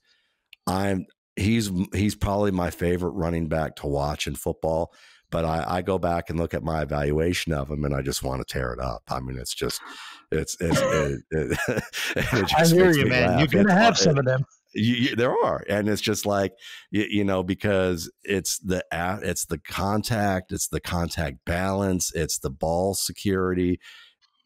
I'm he's he's probably my favorite running back to watch in football. But I, I go back and look at my evaluation of him, and I just want to tear it up. I mean, it's just it's it's. It, it, it, it just I hear you, man. Laugh. You're gonna have it, some of them. You, you, there are, and it's just like you, you know, because it's the it's the contact, it's the contact balance, it's the ball security,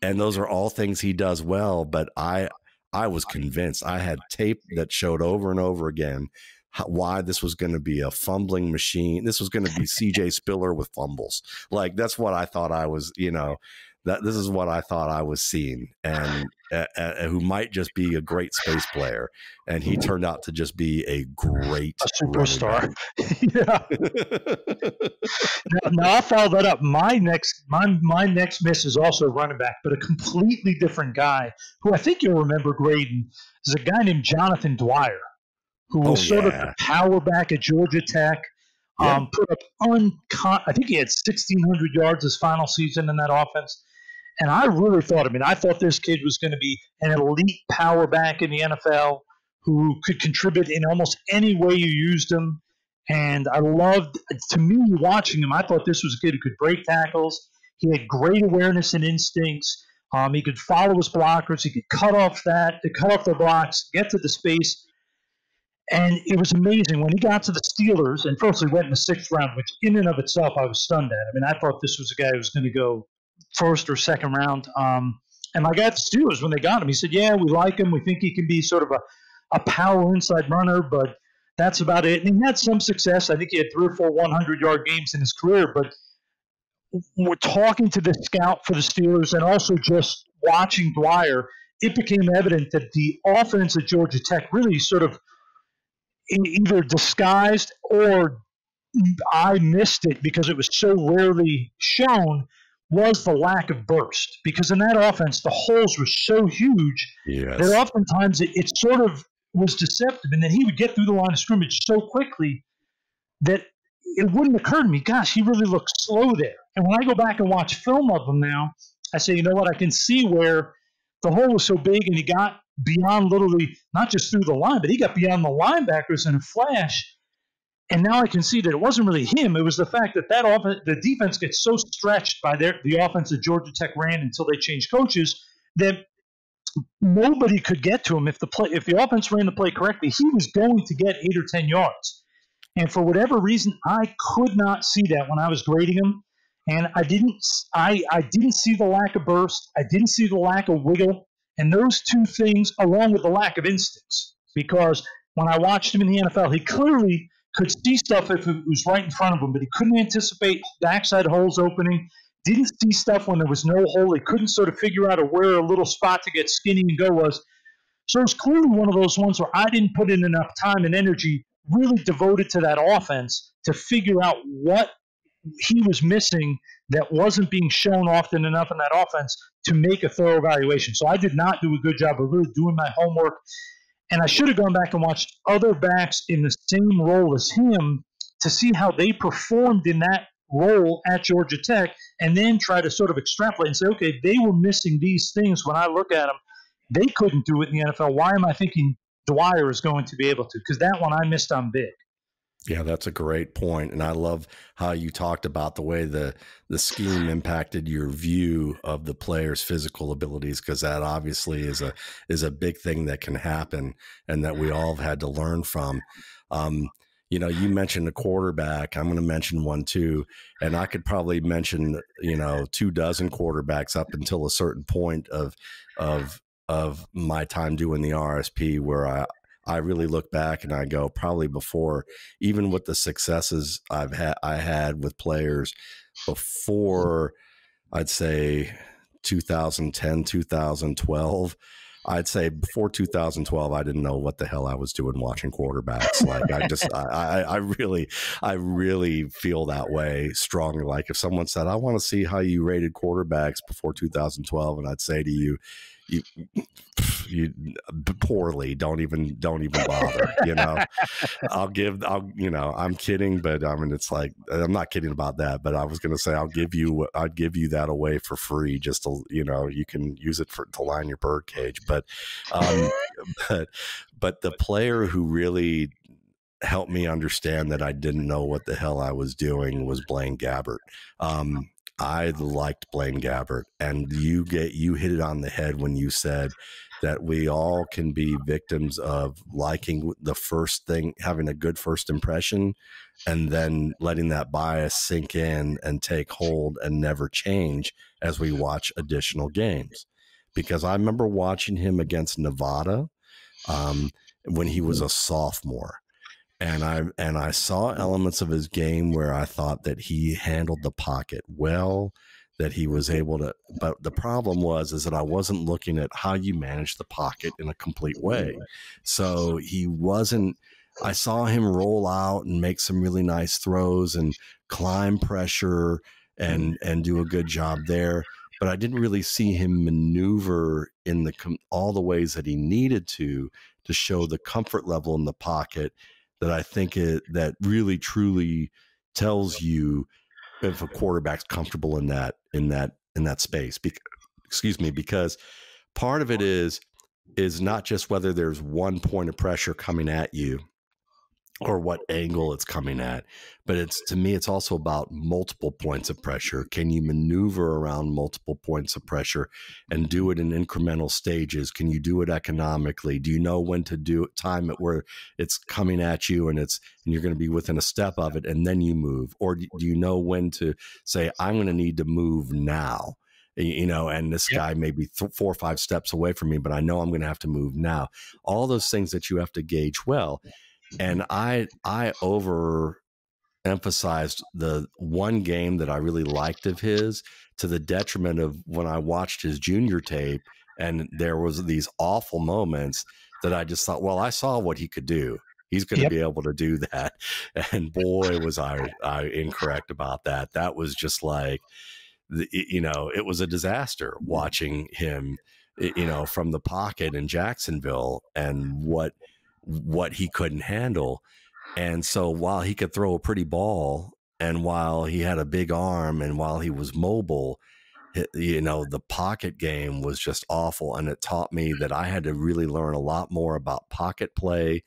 and those are all things he does well. But I I was convinced. I had tape that showed over and over again how, why this was going to be a fumbling machine. This was going to be C J Spiller with fumbles. Like that's what I thought I was. You know, that this is what I thought I was seeing, and uh, uh, who might just be a great space player, and he turned out to just be a great a superstar. Yeah. now, now I'll follow that up. My next, my my next miss is also running back, but a completely different guy who I think you'll remember, Graydon, is a guy named Jonathan Dwyer, who was oh, sort yeah. of the power back at Georgia Tech. Yeah. Um, put up uncon. I think he had sixteen hundred yards his final season in that offense. And I really thought, I mean, I thought this kid was going to be an elite power back in the N F L who could contribute in almost any way you used him. And I loved, to me, watching him, I thought this was a kid who could break tackles. He had great awareness and instincts. Um, he could follow his blockers. He could cut off that, cut off the blocks, get to the space. And it was amazing. When he got to the Steelers, and firstly went in the sixth round, which in and of itself I was stunned at. I mean, I thought this was a guy who was going to go first or second round. Um, and my guy at the Steelers, when they got him, he said, yeah, we like him. We think he can be sort of a, a power inside runner, but that's about it. And he had some success. I think he had three or four hundred-yard games in his career. But we're talking to the scout for the Steelers and also just watching Dwyer, it became evident that the offense at Georgia Tech really sort of either disguised or I missed it because it was so rarely shown was the lack of burst. Because in that offense, the holes were so huge yes. that oftentimes it, it sort of was deceptive. And then he would get through the line of scrimmage so quickly that it wouldn't occur to me, gosh, he really looked slow there. And when I go back and watch film of him now, I say, you know what, I can see where the hole was so big and he got beyond literally not just through the line, but he got beyond the linebackers in a flash. And now I can see that it wasn't really him. It was the fact that that off- the defense gets so stretched by their, the offense that Georgia Tech ran until they changed coaches that nobody could get to him. If the play, if the offense ran the play correctly, he was going to get eight or ten yards. And for whatever reason, I could not see that when I was grading him. And I didn't, I, I didn't see the lack of burst. I didn't see the lack of wiggle. And those two things, along with the lack of instincts, because when I watched him in the N F L, he clearly could see stuff if it was right in front of him, but he couldn't anticipate backside holes opening, didn't see stuff when there was no hole. He couldn't sort of figure out where a little spot to get skinny and go was. So it was clearly one of those ones where I didn't put in enough time and energy really devoted to that offense to figure out what he was missing that wasn't being shown often enough in that offense to make a thorough evaluation. So I did not do a good job of really doing my homework. And I should have gone back and watched other backs in the same role as him to see how they performed in that role at Georgia Tech and then try to sort of extrapolate and say, okay, they were missing these things when I look at them. They couldn't do it in the N F L. Why am I thinking Dwyer is going to be able to? Because that one I missed on big. Yeah, that's a great point. And I love how you talked about the way the, the scheme impacted your view of the player's physical abilities, because that obviously is a is a big thing that can happen and that we all have had to learn from. Um, you know, you mentioned a quarterback. I'm going to mention one, too. And I could probably mention, you know, two dozen quarterbacks up until a certain point of of of my time doing the R S P where I I really look back and I go probably before, even with the successes I've had, I had with players before, I'd say two thousand ten, two thousand twelve, I'd say before two thousand twelve, I didn't know what the hell I was doing watching quarterbacks. Like I just, I, I really, I really feel that way strongly. Like if someone said, I want to see how you rated quarterbacks before two thousand twelve. And I'd say to you, You, you poorly don't even don't even bother, you know. I'll give I'll you know I'm kidding, but I mean it's like I'm not kidding about that, but I was gonna say I'll give you I'd give you that away for free, just to, you know, you can use it for to line your bird cage. But um but but the player who really helped me understand that I didn't know what the hell I was doing was Blaine Gabbert. um I liked Blaine Gabbert, and you get you hit it on the head when you said that we all can be victims of liking the first thing, having a good first impression, and then letting that bias sink in and take hold and never change as we watch additional games. Because I remember watching him against Nevada um, when he was a sophomore. And I and I saw elements of his game where I thought that he handled the pocket well, that he was able to. But the problem was is that I wasn't looking at how you manage the pocket in a complete way. So he wasn't. I saw him roll out and make some really nice throws and climb pressure and and do a good job there. But I didn't really see him maneuver in the all the ways that he needed to to show the comfort level in the pocket. That I think it, that really truly tells you if a quarterback's comfortable in that, in that, in that space, Be- excuse me, because part of it is, is not just whether there's one point of pressure coming at you or what angle it's coming at. But it's, to me, it's also about multiple points of pressure. Can you maneuver around multiple points of pressure and do it in incremental stages? Can you do it economically? Do you know when to do it, time it where it's coming at you and it's, and you're going to be within a step of it and then you move? Or do you know when to say, I'm going to need to move now, you know, and this yeah. guy may be th- four or five steps away from me, but I know I'm going to have to move now. All those things that you have to gauge well. And I I overemphasized the one game that I really liked of his to the detriment of when I watched his junior tape, and there was these awful moments that I just thought, well, I saw what he could do. He's going to yep. be able to do that. And boy, was I, I incorrect about that. That was just like, the, you know, it was a disaster watching him, you know, from the pocket in Jacksonville and what – what he couldn't handle. And so while he could throw a pretty ball and while he had a big arm and while he was mobile, you know, the pocket game was just awful. And it taught me that I had to really learn a lot more about pocket play,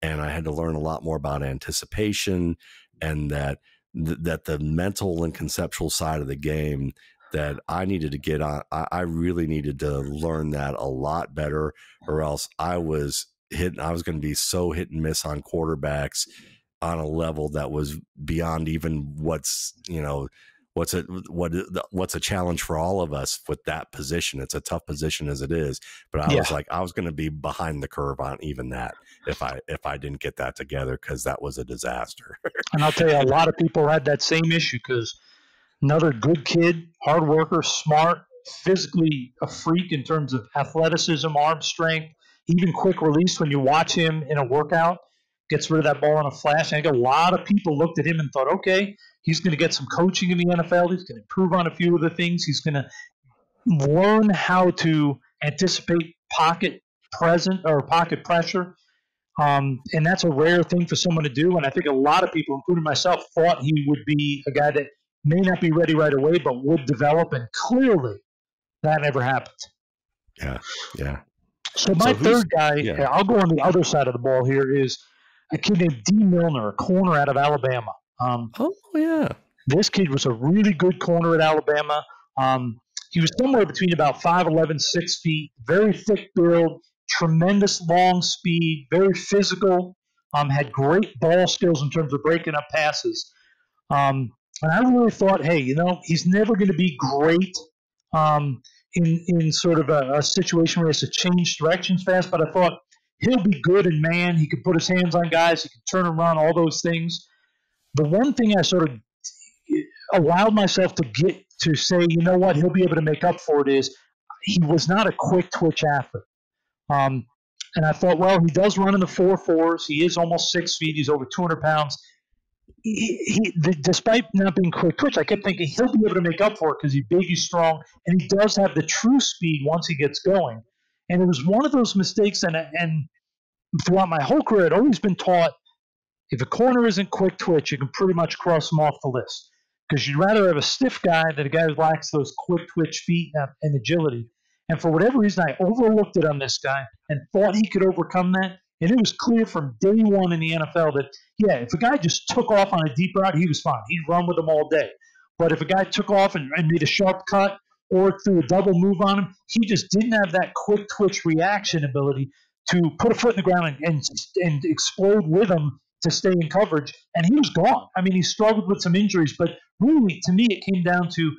and I had to learn a lot more about anticipation, and that th- that the mental and conceptual side of the game that I needed to get on. I, I really needed to learn that a lot better, or else I was hit I was going to be so hit and miss on quarterbacks on a level that was beyond even what's, you know, what's a, what, what's a challenge for all of us with that position. It's a tough position as it is, but I yeah. was like, I was going to be behind the curve on even that if I, if I didn't get that together, because that was a disaster. And I'll tell you, a lot of people had that same issue, because another good kid, hard worker, smart, physically a freak in terms of athleticism, arm strength, even quick release. When you watch him in a workout, gets rid of that ball in a flash. I think a lot of people looked at him and thought, okay, he's going to get some coaching in the N F L. He's going to improve on a few of the things. He's going to learn how to anticipate pocket present or pocket pressure. Um, and that's a rare thing for someone to do. And I think a lot of people, including myself, thought he would be a guy that may not be ready right away, but would develop. And clearly that never happened. Yeah. Yeah. So my so third guy, yeah. I'll go on the other side of the ball here, is a kid named D. Milner, a corner out of Alabama. Um, oh, yeah. This kid was a really good corner at Alabama. Um, he was somewhere between about five eleven, six feet, very thick build, tremendous long speed, very physical, um, had great ball skills in terms of breaking up passes. Um, and I really thought, hey, you know, he's never going to be great um, – In, in sort of a, a situation where it's a change directions fast, but I thought he'll be good in man. He could put his hands on guys. He could turn and run, all those things. The one thing I sort of allowed myself to get to say, you know what, he'll be able to make up for it, is he was not a quick twitch athlete. Um, and I thought, well, he does run in the four fours. He is almost six feet. He's over two hundred pounds. He, he, the, despite not being quick twitch, I kept thinking he'll be able to make up for it because he's big, he's strong, and he does have the true speed once he gets going. And it was one of those mistakes, and, and throughout my whole career, I'd always been taught if a corner isn't quick twitch, you can pretty much cross him off the list, because you'd rather have a stiff guy than a guy who lacks those quick twitch feet and, and agility. And for whatever reason, I overlooked it on this guy and thought he could overcome that. And it was clear from day one in the N F L that, yeah, if a guy just took off on a deep route, he was fine. He'd run with him all day. But if a guy took off and, and made a sharp cut or threw a double move on him, he just didn't have that quick twitch reaction ability to put a foot in the ground and, and, and explode with him to stay in coverage. And he was gone. I mean, he struggled with some injuries. But really, to me, it came down to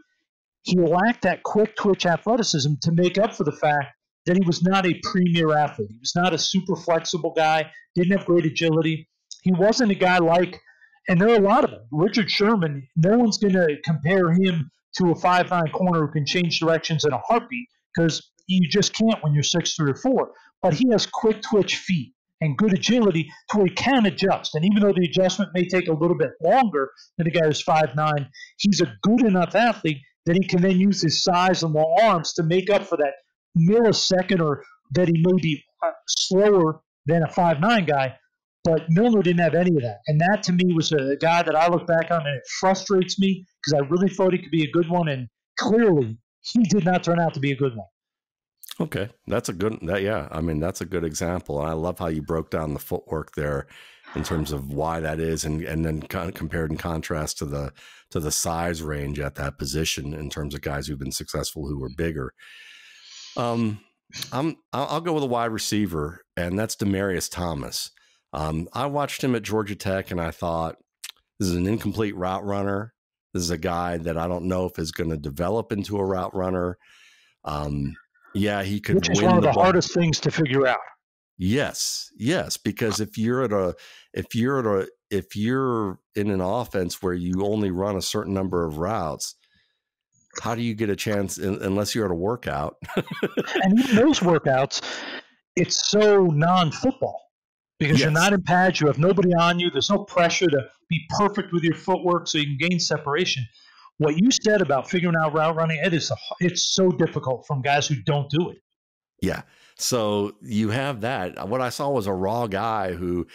he lacked that quick twitch athleticism to make up for the fact that he was not a premier athlete. He was not a super flexible guy, didn't have great agility. He wasn't a guy like, and there are a lot of them, Richard Sherman. No one's going to compare him to a five nine corner who can change directions in a heartbeat, because you just can't when you're six three or four. But he has quick twitch feet and good agility to where he can adjust. And even though the adjustment may take a little bit longer than a guy who's five nine, he's a good enough athlete that he can then use his size and long arms to make up for that millisecond, or that he may be slower than a five nine guy. But Milner didn't have any of that. And that, to me, was a guy that I look back on and it frustrates me, because I really thought he could be a good one. And clearly he did not turn out to be a good one. Okay. That's a good, that, yeah. I mean, that's a good example. And I love how you broke down the footwork there in terms of why that is, and and then kind of compared in contrast to the to the size range at that position in terms of guys who've been successful who are bigger. Um, I'm I'll go with a wide receiver, and that's Demaryius Thomas. Um, I watched him at Georgia Tech, and I thought this is an incomplete route runner. This is a guy that I don't know if is going to develop into a route runner. Um, yeah, he could. Which is win one of the, the hardest things to figure out. Yes, yes, because if you're at a, if you're at a, if you're in an offense where you only run a certain number of routes, how do you get a chance in, unless you're at a workout? And in those workouts, it's so non-football because yes. you're not in pads, you have nobody on you, there's no pressure to be perfect with your footwork so you can gain separation. What you said about figuring out route running, it is a, it's so difficult from guys who don't do it. Yeah. So you have that. What I saw was a raw guy who,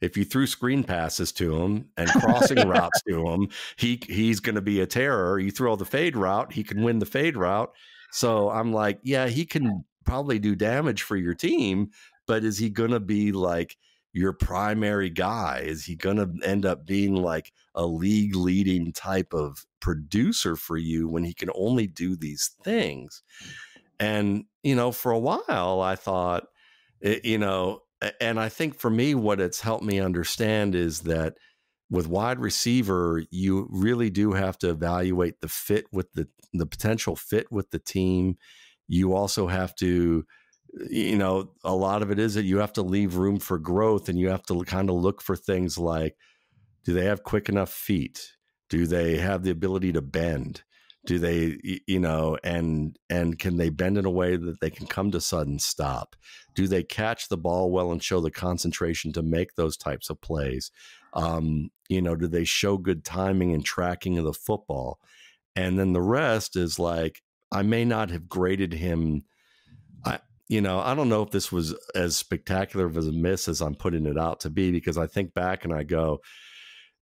if you threw screen passes to him and crossing routes to him, he he's going to be a terror. You throw the fade route, he can win the fade route. So I'm like, yeah, he can probably do damage for your team, but is he going to be like your primary guy? Is he going to end up being like a league leading type of producer for you when he can only do these things? And, you know, for a while I thought, you know, and I think for me, what it's helped me understand is that with wide receiver, you really do have to evaluate the fit with the, the potential fit with the team. You also have to, you know, a lot of it is that you have to leave room for growth, and you have to kind of look for things like, do they have quick enough feet? Do they have the ability to bend? Do they, you know, and and can they bend in a way that they can come to sudden stop? Do they catch the ball well and show the concentration to make those types of plays? Um, you know, do they show good timing and tracking of the football? And then the rest is like, I may not have graded him. I, you know, I don't know if this was as spectacular of a miss as I'm putting it out to be, because I think back and I go,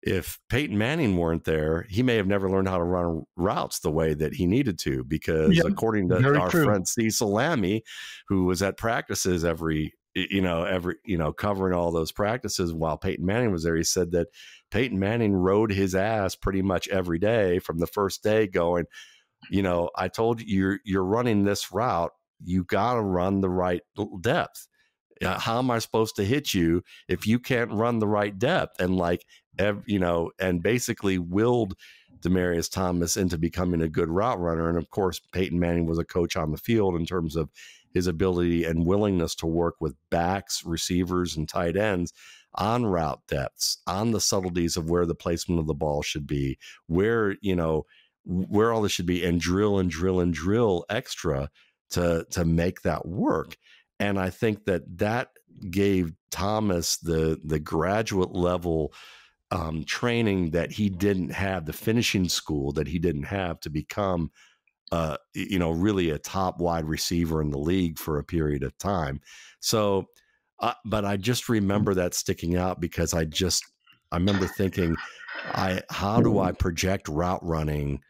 if Peyton Manning weren't there, he may have never learned how to run routes the way that he needed to, because yep, according to our true. friend Cecil Lammy, who was at practices every, you know, every, you know, covering all those practices while Peyton Manning was there, he said that Peyton Manning rode his ass pretty much every day from the first day going, you know, I told you, you're, you're running this route. You got to run the right depth. How am I supposed to hit you if you can't run the right depth? And like, you know, and basically willed Demaryius Thomas into becoming a good route runner. And of course, Peyton Manning was a coach on the field in terms of his ability and willingness to work with backs, receivers, and tight ends on route depths, on the subtleties of where the placement of the ball should be, where, you know, where all this should be, and drill and drill and drill extra to, to make that work. And I think that that gave Thomas the, the graduate level um, training that he didn't have, the finishing school that he didn't have, to become, uh, you know, really a top wide receiver in the league for a period of time. So, uh, but I just remember that sticking out, because I just, I remember thinking, I, how do I project route running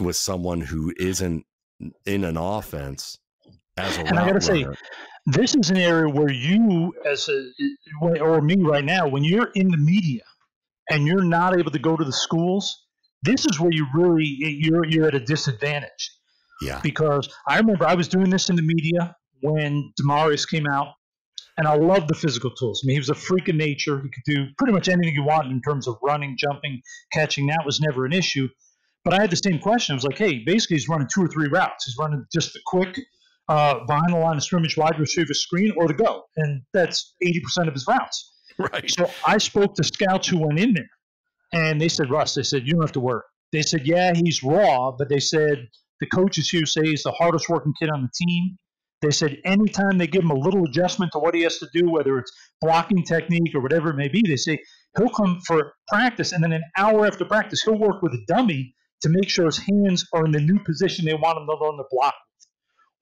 with someone who isn't in an offense as a route runner? And I gotta say, this is an area where you, as a, or me right now, when you're in the media and you're not able to go to the schools, this is where you really, you're, you're at a disadvantage. Yeah. Because I remember I was doing this in the media when Demaryius came out, and I loved the physical tools. I mean, he was a freak of nature. He could do pretty much anything you wanted in terms of running, jumping, catching. That was never an issue. But I had the same question. I was like, hey, basically he's running two or three routes. He's running just the quick uh, behind the line of scrimmage wide receiver screen or the go. And that's eighty percent of his routes. Right. So I spoke to scouts who went in there, and they said, Russ, they said, you don't have to worry. They said, yeah, he's raw, but they said the coaches here say he's the hardest working kid on the team. They said anytime they give him a little adjustment to what he has to do, whether it's blocking technique or whatever it may be, they say he'll come for practice, and then an hour after practice, he'll work with a dummy to make sure his hands are in the new position they want him to learn to block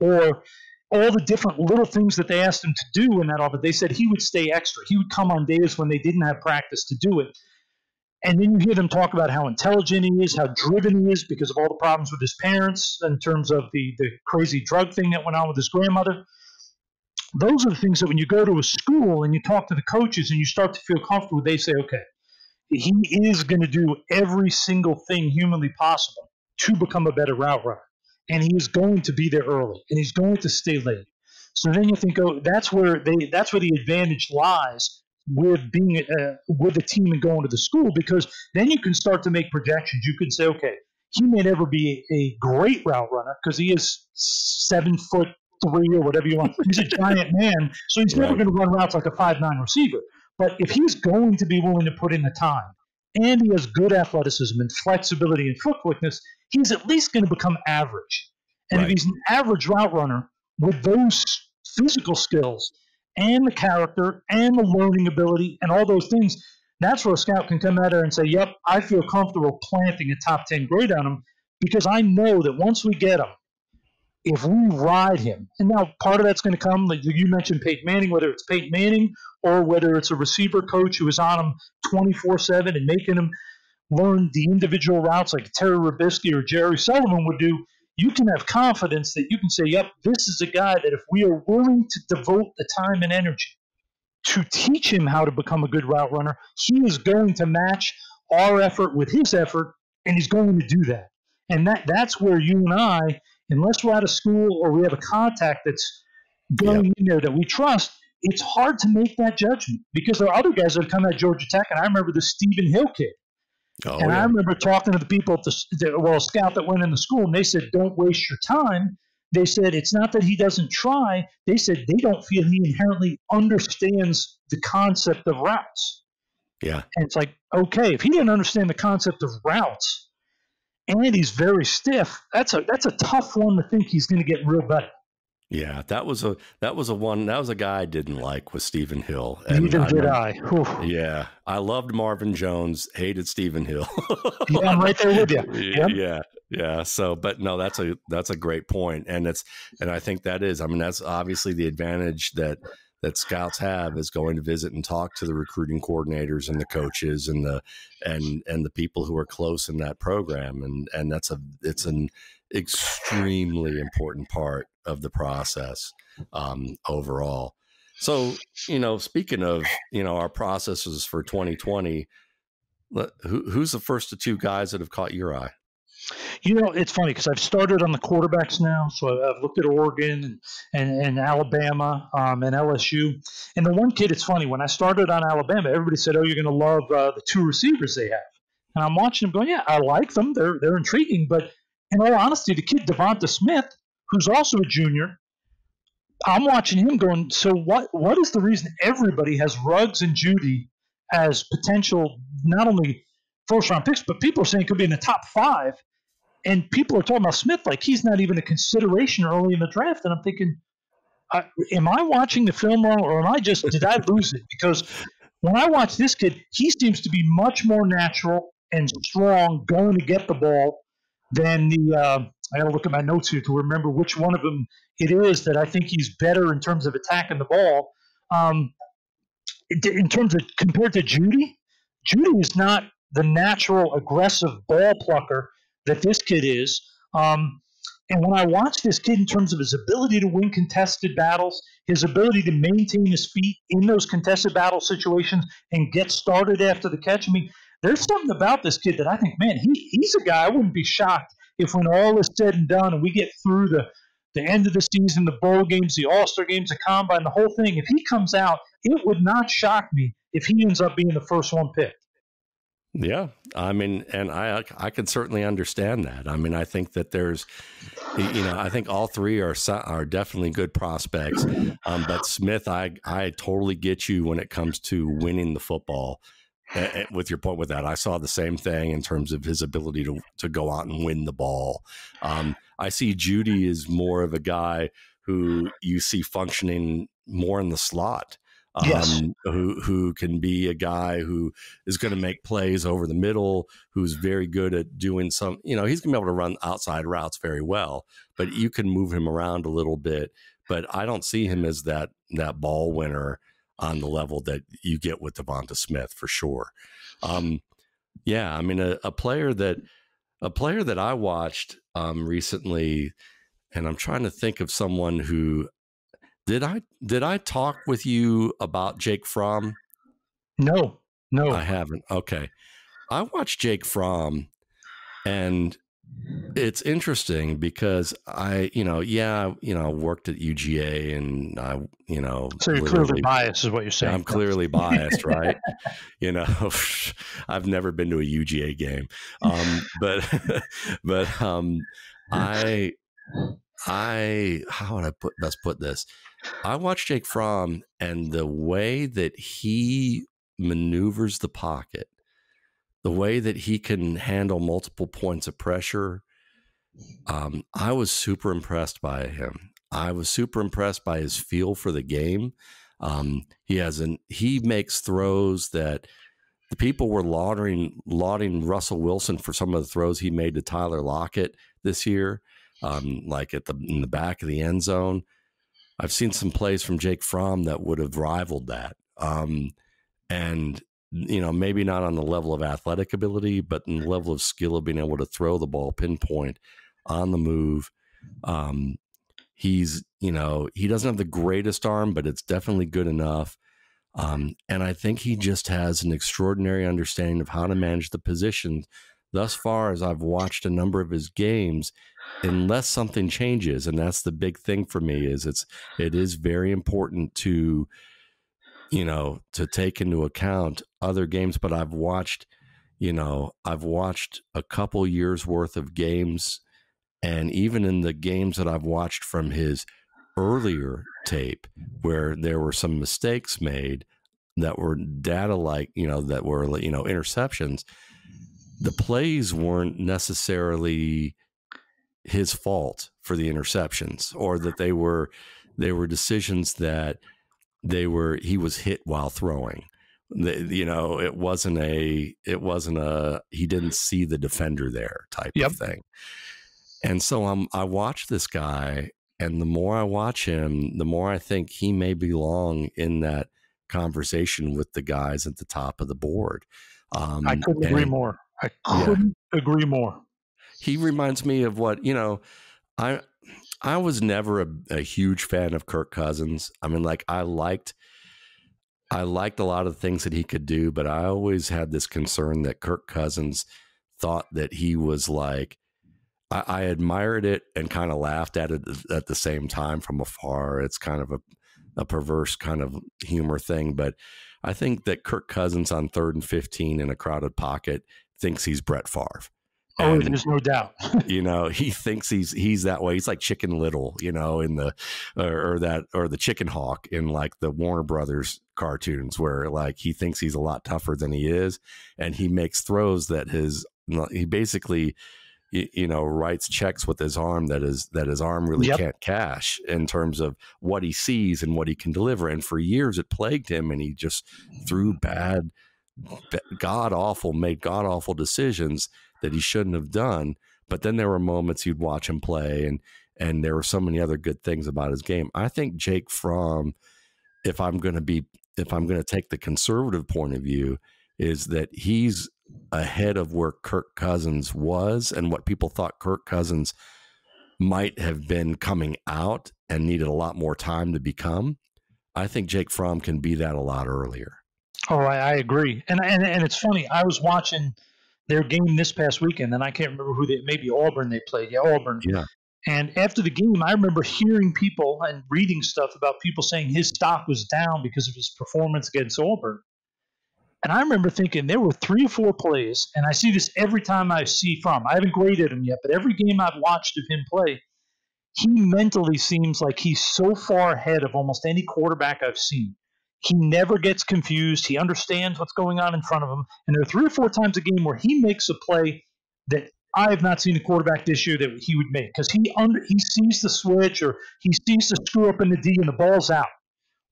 with. Or all the different little things that they asked him to do in that office, they said he would stay extra. He would come on days when they didn't have practice to do it. And then you hear them talk about how intelligent he is, how driven he is because of all the problems with his parents in terms of the, the crazy drug thing that went on with his grandmother. those are the things that when you go to a school and you talk to the coaches and you start to feel comfortable, they say, okay, he is going to do every single thing humanly possible to become a better route runner. And he is going to be there early, and he's going to stay late. So then you think, oh, that's where they, that's where the advantage lies with being uh, with the team and going to the school, because then you can start to make projections. You can say, okay, he may never be a great route runner because he is seven foot three or whatever you want. He's a giant man, so he's right. never going to run routes like a five nine receiver. But if he's going to be willing to put in the time, and he has good athleticism and flexibility and foot quickness, he's at least going to become average. And right. if he's an average route runner with those physical skills and the character and the learning ability and all those things, that's where a scout can come at her and say, yep, I feel comfortable planting a top ten grade on him, because I know that once we get him, if we ride him, and now part of that's going to come, like you mentioned Peyton Manning, whether it's Peyton Manning or whether it's a receiver coach who is on him twenty-four seven and making him learn the individual routes like Terry Rubisky or Jerry Sullivan would do, you can have confidence that you can say, yep, this is a guy that if we are willing to devote the time and energy to teach him how to become a good route runner, he is going to match our effort with his effort, and he's going to do that. And that that's where you and I, unless we're out of school or we have a contact that's going yep. in there that we trust, it's hard to make that judgment, because there are other guys that have come at Georgia Tech, and I remember the Stephen Hill kid. Oh, and yeah. I remember talking to the people at the, the well, a scout that went in the school, and they said, don't waste your time. They said, it's not that he doesn't try. They said they don't feel he inherently understands the concept of routes. Yeah. And it's like, okay, if he didn't understand the concept of routes and he's very stiff, that's a, that's a tough one to think he's going to get real better. Yeah, that was a that was a one that was a guy I didn't like with Stephen Hill. And Neither I did I. Oof. Yeah, I loved Marvin Jones, hated Stephen Hill. Yeah, I'm right there with you. Yeah. yeah, yeah. So, but no, that's a that's a great point, and it's and I think that is. I mean, that's obviously the advantage that that scouts have, is going to visit and talk to the recruiting coordinators and the coaches and the and and the people who are close in that program, and and that's a it's an extremely important part of the process um, overall. So, you know, speaking of, you know, our processes for twenty twenty, who, who's the first of two guys that have caught your eye? You know, it's funny because I've started on the quarterbacks now. So I've looked at Oregon and, and, and Alabama um, and L S U. And the one kid, it's funny, when I started on Alabama, everybody said, oh, you're going to love uh, the two receivers they have. And I'm watching them going, yeah, I like them. They're, they're intriguing. But in all honesty, the kid Devonta Smith, who's also a junior, I'm watching him going, so what? What is the reason everybody has Ruggs and Jeudy as potential, not only first-round picks, but people are saying could be in the top five, and people are talking about Smith like he's not even a consideration early in the draft, and I'm thinking, I, am I watching the film wrong, or am I just, did I lose it? Because when I watch this kid, he seems to be much more natural and strong going to get the ball than the uh, – I got to look at my notes here to remember which one of them it is that I think he's better in terms of attacking the ball. Um, in terms of compared to Jeudy, Jeudy is not the natural aggressive ball plucker that this kid is. Um, and when I watch this kid in terms of his ability to win contested battles, his ability to maintain his feet in those contested battle situations and get started after the catch, I mean, there's something about this kid that I think, man, he, he's a guy I wouldn't be shocked if when all is said and done and we get through the, the end of the season, the bowl games, the all-star games, the combine, the whole thing, if he comes out, it would not shock me if he ends up being the first one picked. Yeah. I mean, and I, I could certainly understand that. I mean, I think that there's, you know, I think all three are, are definitely good prospects. Um, but Smith, I, I totally get you when it comes to winning the football. And with your point with that, I saw the same thing in terms of his ability to, to go out and win the ball. Um, I see Jeudy is more of a guy who you see functioning more in the slot, um, yes. who, who can be a guy who is going to make plays over the middle, who's very good at doing some, you know, he's going to be able to run outside routes very well, but you can move him around a little bit. But I don't see him as that, that ball winner on the level that you get with Devonta Smith for sure. Um, yeah. I mean, a, a player that, a player that I watched um, recently, and I'm trying to think of someone who, Did I did I talk with you about Jake Fromm? No, no, I haven't. Okay, I watched Jake Fromm, and it's interesting because I, you know, yeah, you know, worked at U G A, and I, you know, so you're clearly biased, is what you're saying. I'm clearly biased, right? You know, I've never been to a U G A game, um, but but um, I I how would I put best put this? I watched Jake Fromm, and the way that he maneuvers the pocket, the way that he can handle multiple points of pressure. Um, I was super impressed by him. I was super impressed by his feel for the game. Um, he has an, he makes throws that the people were lauding, lauding Russell Wilson for some of the throws he made to Tyler Lockett this year, um, like at the, in the back of the end zone. I've seen some plays from Jake Fromm that would have rivaled that. Um, and, you know, maybe not on the level of athletic ability, but in the level of skill of being able to throw the ball pinpoint on the move. Um, he's, you know, he doesn't have the greatest arm, but it's definitely good enough. Um, and I think he just has an extraordinary understanding of how to manage the position. Thus far, as I've watched a number of his games, unless something changes, and that's the big thing for me, is it's, it is very important to, you know, to take into account other games. But I've watched, you know, I've watched a couple years worth of games, and even in the games that I've watched from his earlier tape where there were some mistakes made that were data like, you know, that were, you know, interceptions, the plays weren't necessarily his fault for the interceptions, or that they were, they were decisions that they were, he was hit while throwing. The, you know, it wasn't a, it wasn't a, he didn't see the defender there type yep. of thing. And so I'm, I watch this guy, and the more I watch him, the more I think he may belong in that conversation with the guys at the top of the board. Um, I couldn't and, agree more. I couldn't yeah. agree more. He reminds me of what, you know, I, I was never a, a huge fan of Kirk Cousins. I mean, like I liked, I liked a lot of things that he could do, but I always had this concern that Kirk Cousins thought that he was like, I, I admired it and kind of laughed at it at the same time from afar. It's kind of a, a perverse kind of humor thing. But I think that Kirk Cousins on third and fifteen in a crowded pocket thinks he's Brett Favre. And, oh, there's no doubt. You know, he thinks he's he's that way. He's like Chicken Little, you know, in the or, or that or the Chicken Hawk in like the Warner Brothers cartoons, where like he thinks he's a lot tougher than he is, and he makes throws that his he basically you know writes checks with his arm that is that his arm really yep. can't cash in terms of what he sees and what he can deliver. And for years it plagued him, and he just threw bad, god awful, made god awful decisions that he shouldn't have done. But then there were moments you'd watch him play, and and there were so many other good things about his game. I think Jake Fromm, if I'm going to be, if I'm going to take the conservative point of view, is that he's ahead of where Kirk Cousins was and what people thought Kirk Cousins might have been coming out and needed a lot more time to become. I think Jake Fromm can be that a lot earlier. Oh, I, I agree. And, and, and it's funny. I was watching their game this past weekend, and I can't remember who they, maybe Auburn they played. Yeah, Auburn. Yeah. And after the game, I remember hearing people and reading stuff about people saying his stock was down because of his performance against Auburn. And I remember thinking there were three or four plays, and I see this every time I see Fromm. I haven't graded him yet, but every game I've watched of him play, he mentally seems like he's so far ahead of almost any quarterback I've seen. He never gets confused. He understands what's going on in front of him. And there are three or four times a game where he makes a play that I have not seen a quarterback this year that he would make, because he under, he sees the switch, or he sees the screw up in the D and the ball's out.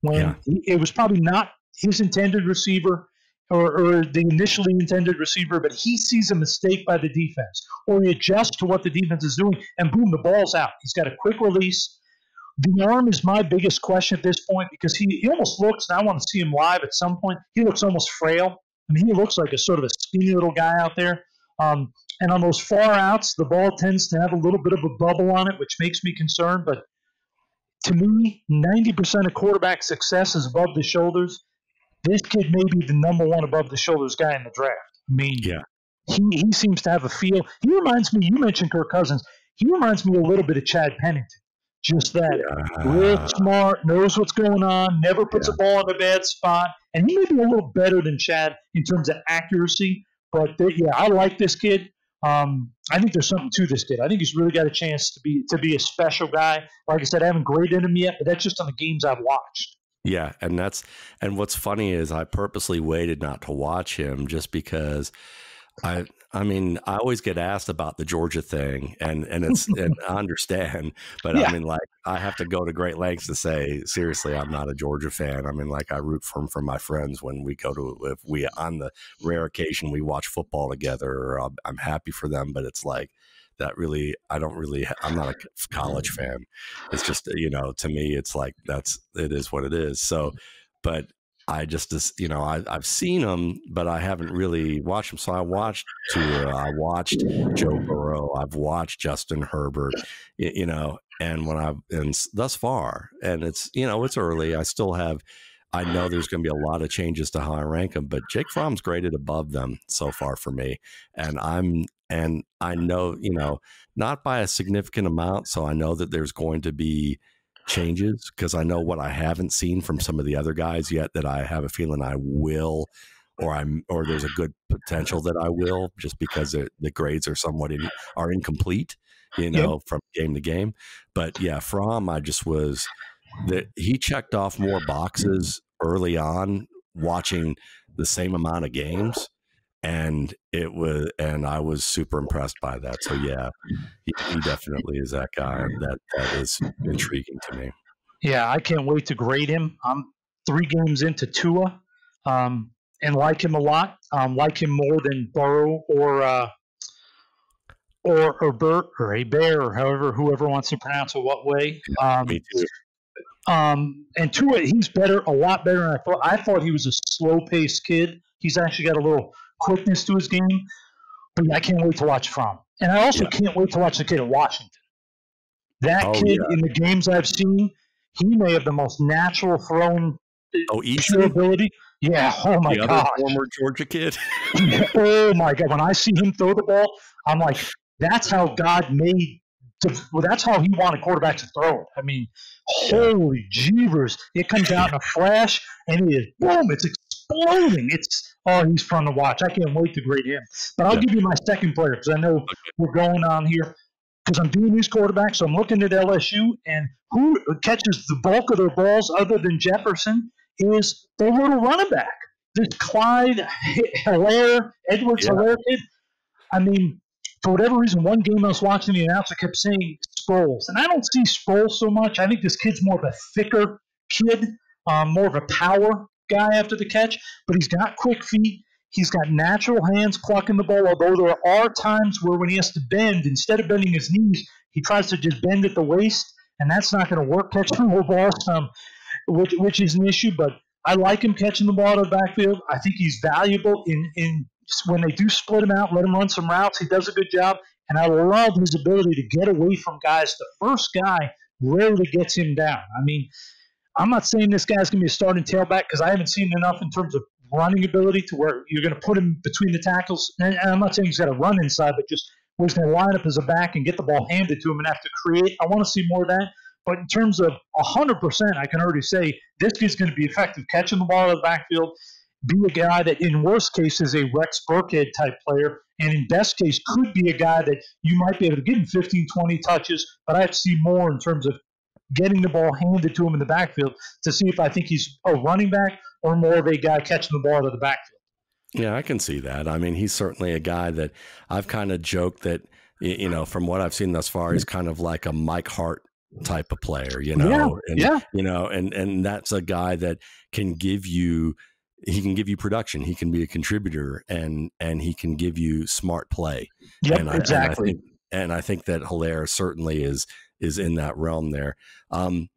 When yeah. he, it was probably not his intended receiver or, or the initially intended receiver, but he sees a mistake by the defense, or he adjusts to what the defense is doing, and boom, the ball's out. He's got a quick release. The arm is my biggest question at this point, because he, he almost looks, and I want to see him live at some point, he looks almost frail. I mean, he looks like a sort of a skinny little guy out there. Um, and on those far outs, the ball tends to have a little bit of a bubble on it, which makes me concerned. But To me, ninety percent of quarterback success is above the shoulders. This kid may be the number one above the shoulders guy in the draft. I mean, yeah. he, he seems to have a feel. He reminds me, you mentioned Kirk Cousins. He reminds me a little bit of Chad Pennington. Just that yeah. real smart, knows what's going on, never puts yeah. a ball in a bad spot. And he may be a little better than Chad in terms of accuracy. But, they, yeah, I like this kid. Um, I think there's something to this kid. I think he's really got a chance to be to be a special guy. Like I said, I haven't graded him yet, but that's just on the games I've watched. Yeah, and that's and what's funny is I purposely waited not to watch him just because I I mean I always get asked about the Georgia thing, and and it's and I understand, but yeah. I mean like I have to go to great lengths to say seriously I'm not a Georgia fan. I mean like I root for them for my friends when we go to if we on the rare occasion we watch football together. Or I'm, I'm happy for them, but it's like that really I don't really I'm not a college fan. It's just you know to me it's like that's it is what it is. So, but. I just, you know, I, I've seen them, but I haven't really watched them. So I watched Tua, I watched Joe Burrow, I've watched Justin Herbert, you know, and when I've, and thus far, and it's, you know, it's early. I still have, I know there's going to be a lot of changes to how I rank them, but Jake Fromm's graded above them so far for me. And I'm, and I know, you know, not by a significant amount. So I know that there's going to be changes because I know what I haven't seen from some of the other guys yet that I have a feeling I will, or I'm, or there's a good potential that I will just because it, the grades are somewhat in, are incomplete, you know, yep. from game to game. But yeah, Fromm, I just was that he checked off more boxes early on, watching the same amount of games. And it was, and I was super impressed by that. So yeah, he, he definitely is that guy. That that is intriguing to me. Yeah, I can't wait to grade him. I'm three games into Tua, um, and like him a lot. Um, like him more than Burrow or uh, or or Bert or a Bear or however whoever wants to pronounce it what way. Um, me too. Um, and Tua, he's better, a lot better than I thought. I thought he was a slow paced kid. He's actually got a little quickness to his game, but I can't wait to watch Fromm. And I also yeah. can't wait to watch the kid in Washington. That oh, kid, yeah. in the games I've seen, he may have the most natural throwing oh, ability. Yeah, oh my God. Former Georgia kid. Oh my God. When I see him throw the ball, I'm like, that's how God made – well, that's how he wanted quarterbacks to throw it. I mean, holy jeevers. It comes out in a flash, and it is boom, it's exploding. It's oh, he's fun to watch. I can't wait to grade him. But I'll yeah. give you my second player because I know okay. we're going on here because I'm doing these quarterbacks. So I'm looking at L S U, and who catches the bulk of their balls other than Jefferson is their little running back. This Clyde Edwards-Helaire, Edwards-Helaire yeah. kid. I mean, for whatever reason, one game I was watching, the announcer kept saying Sproles. And I don't see Sproles so much. I think this kid's more of a thicker kid, um, more of a power guy after the catch, but he's got quick feet. He's got natural hands plucking the ball, although there are times where when he has to bend, instead of bending his knees, he tries to just bend at the waist, and that's not going to work catching the ball, um, which, which is an issue, but I like him catching the ball out of the backfield. I think he's valuable in, in when they do split him out, let him run some routes. He does a good job, and I love his ability to get away from guys. The first guy rarely gets him down. I mean, I'm not saying this guy's going to be a starting tailback because I haven't seen enough in terms of running ability to where you're going to put him between the tackles. And, and I'm not saying he's got to run inside, but just where he's going to line up as a back and get the ball handed to him and have to create. I want to see more of that. But in terms of one hundred percent, I can already say this kid's going to be effective catching the ball out of the backfield, be a guy that in worst case is a Rex Burkhead type player, and in best case could be a guy that you might be able to get him fifteen, twenty touches, but I have to see more in terms of getting the ball handed to him in the backfield to see if I think he's a running back or more of a guy catching the ball out of the backfield. Yeah, I can see that. I mean, he's certainly a guy that I've kind of joked that, you know, from what I've seen thus far, he's kind of like a Mike Hart type of player, you know, yeah, and, yeah. you know, and, and that's a guy that can give you, he can give you production. He can be a contributor and, and he can give you smart play. Yep, and I, exactly. And I, think, and I think that Helaire certainly is, is in that realm there. Um,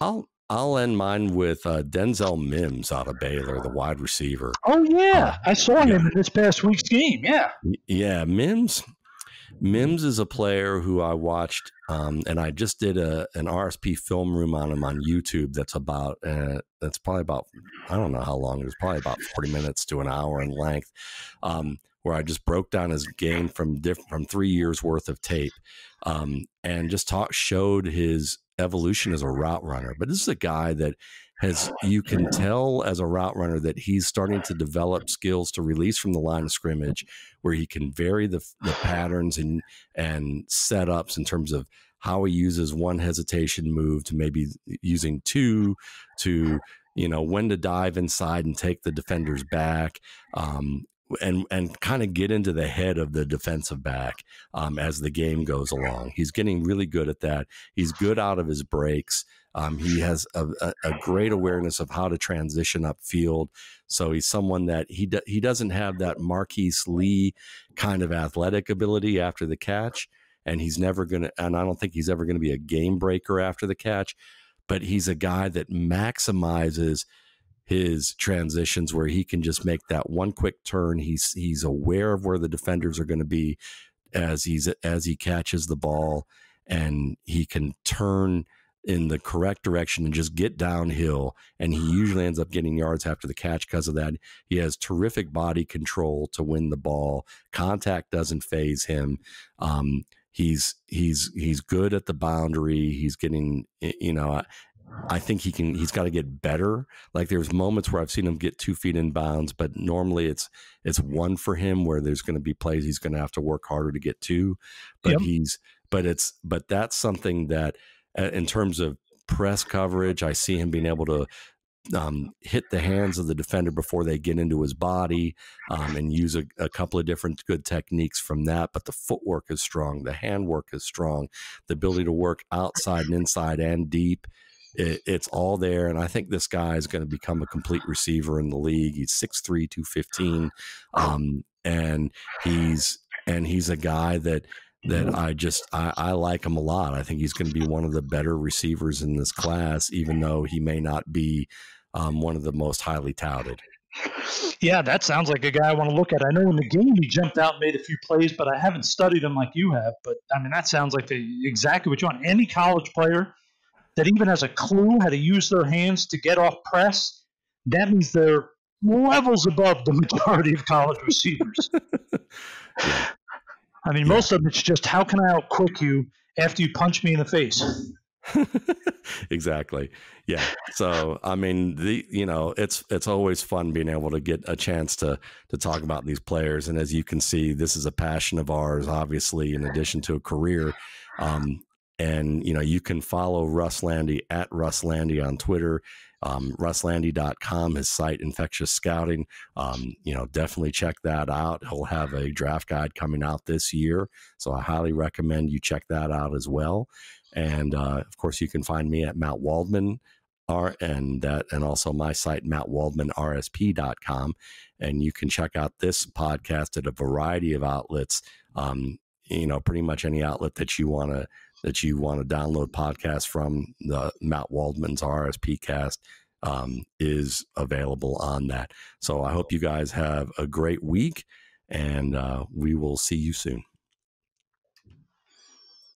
I'll I'll end mine with uh, Denzel Mims out of Baylor, the wide receiver. Oh yeah, uh, I saw yeah. him in this past week's game. Yeah, yeah, Mims. Mims is a player who I watched, um, and I just did a an R S P film room on him on YouTube. That's about uh, that's probably about I don't know how long it was, probably about forty minutes to an hour in length, um, where I just broke down his game from different from three years worth of tape, um, and just talk showed his evolution as a route runner. But this is a guy that has, you can tell as a route runner that he's starting to develop skills to release from the line of scrimmage, where he can vary the, the patterns and and setups in terms of how he uses one hesitation move to maybe using two, to, you know, when to dive inside and take the defenders back, um, and and kind of get into the head of the defensive back um, as the game goes along. He's getting really good at that. He's good out of his breaks. Um, he has a, a, a great awareness of how to transition upfield. So he's someone that he do, he doesn't have that Marquise Lee kind of athletic ability after the catch, and he's never going to, and I don't think he's ever going to be a game breaker after the catch, but he's a guy that maximizes his transitions, where he can just make that one quick turn. He's he's aware of where the defenders are going to be as he's as he catches the ball, and he can turn in the correct direction and just get downhill. And he usually ends up getting yards after the catch because of that. He has terrific body control to win the ball. Contact doesn't faze him. Um, he's he's he's good at the boundary. He's getting, you know. I think he can, he's got to get better. Like, there's moments where I've seen him get two feet in bounds, but normally it's, it's one for him, where there's going to be plays he's going to have to work harder to get to, but yep. he's, but it's, but that's something that uh, in terms of press coverage, I see him being able to um, hit the hands of the defender before they get into his body, um, and use a, a couple of different good techniques from that. But the footwork is strong. The handwork is strong. The ability to work outside and inside and deep. It, it's all there, and I think this guy is going to become a complete receiver in the league. He's six three, two fifteen, um, and he's and he's a guy that that I just I, I like him a lot. I think he's going to be one of the better receivers in this class, even though he may not be um, one of the most highly touted. Yeah, that sounds like a guy I want to look at. I know in the game he jumped out and made a few plays, but I haven't studied him like you have. But I mean, that sounds like the, exactly what you want. Any college player that even has a clue how to use their hands to get off press, that means they're levels above the majority of college receivers. yeah. I mean, yeah. most of them, it's just, how can I outquick you after you punch me in the face? Exactly. Yeah. So, I mean, the, you know, it's, it's always fun being able to get a chance to, to talk about these players. And as you can see, this is a passion of ours, obviously, in addition to a career. Um, And, you know, you can follow Russ Lande at Russ Lande on Twitter, um, russ lande dot com, his site, Infectious Scouting. Um, you know, definitely check that out. He'll have a draft guide coming out this year, so I highly recommend you check that out as well. And, uh, of course, you can find me at Matt Waldman, R, and that, and also my site, matt waldman r s p dot com. And you can check out this podcast at a variety of outlets, um, you know, pretty much any outlet that you want to, that you want to download podcasts from. The Matt Waldman's R S P Cast um, is available on that. So I hope you guys have a great week, and uh, we will see you soon.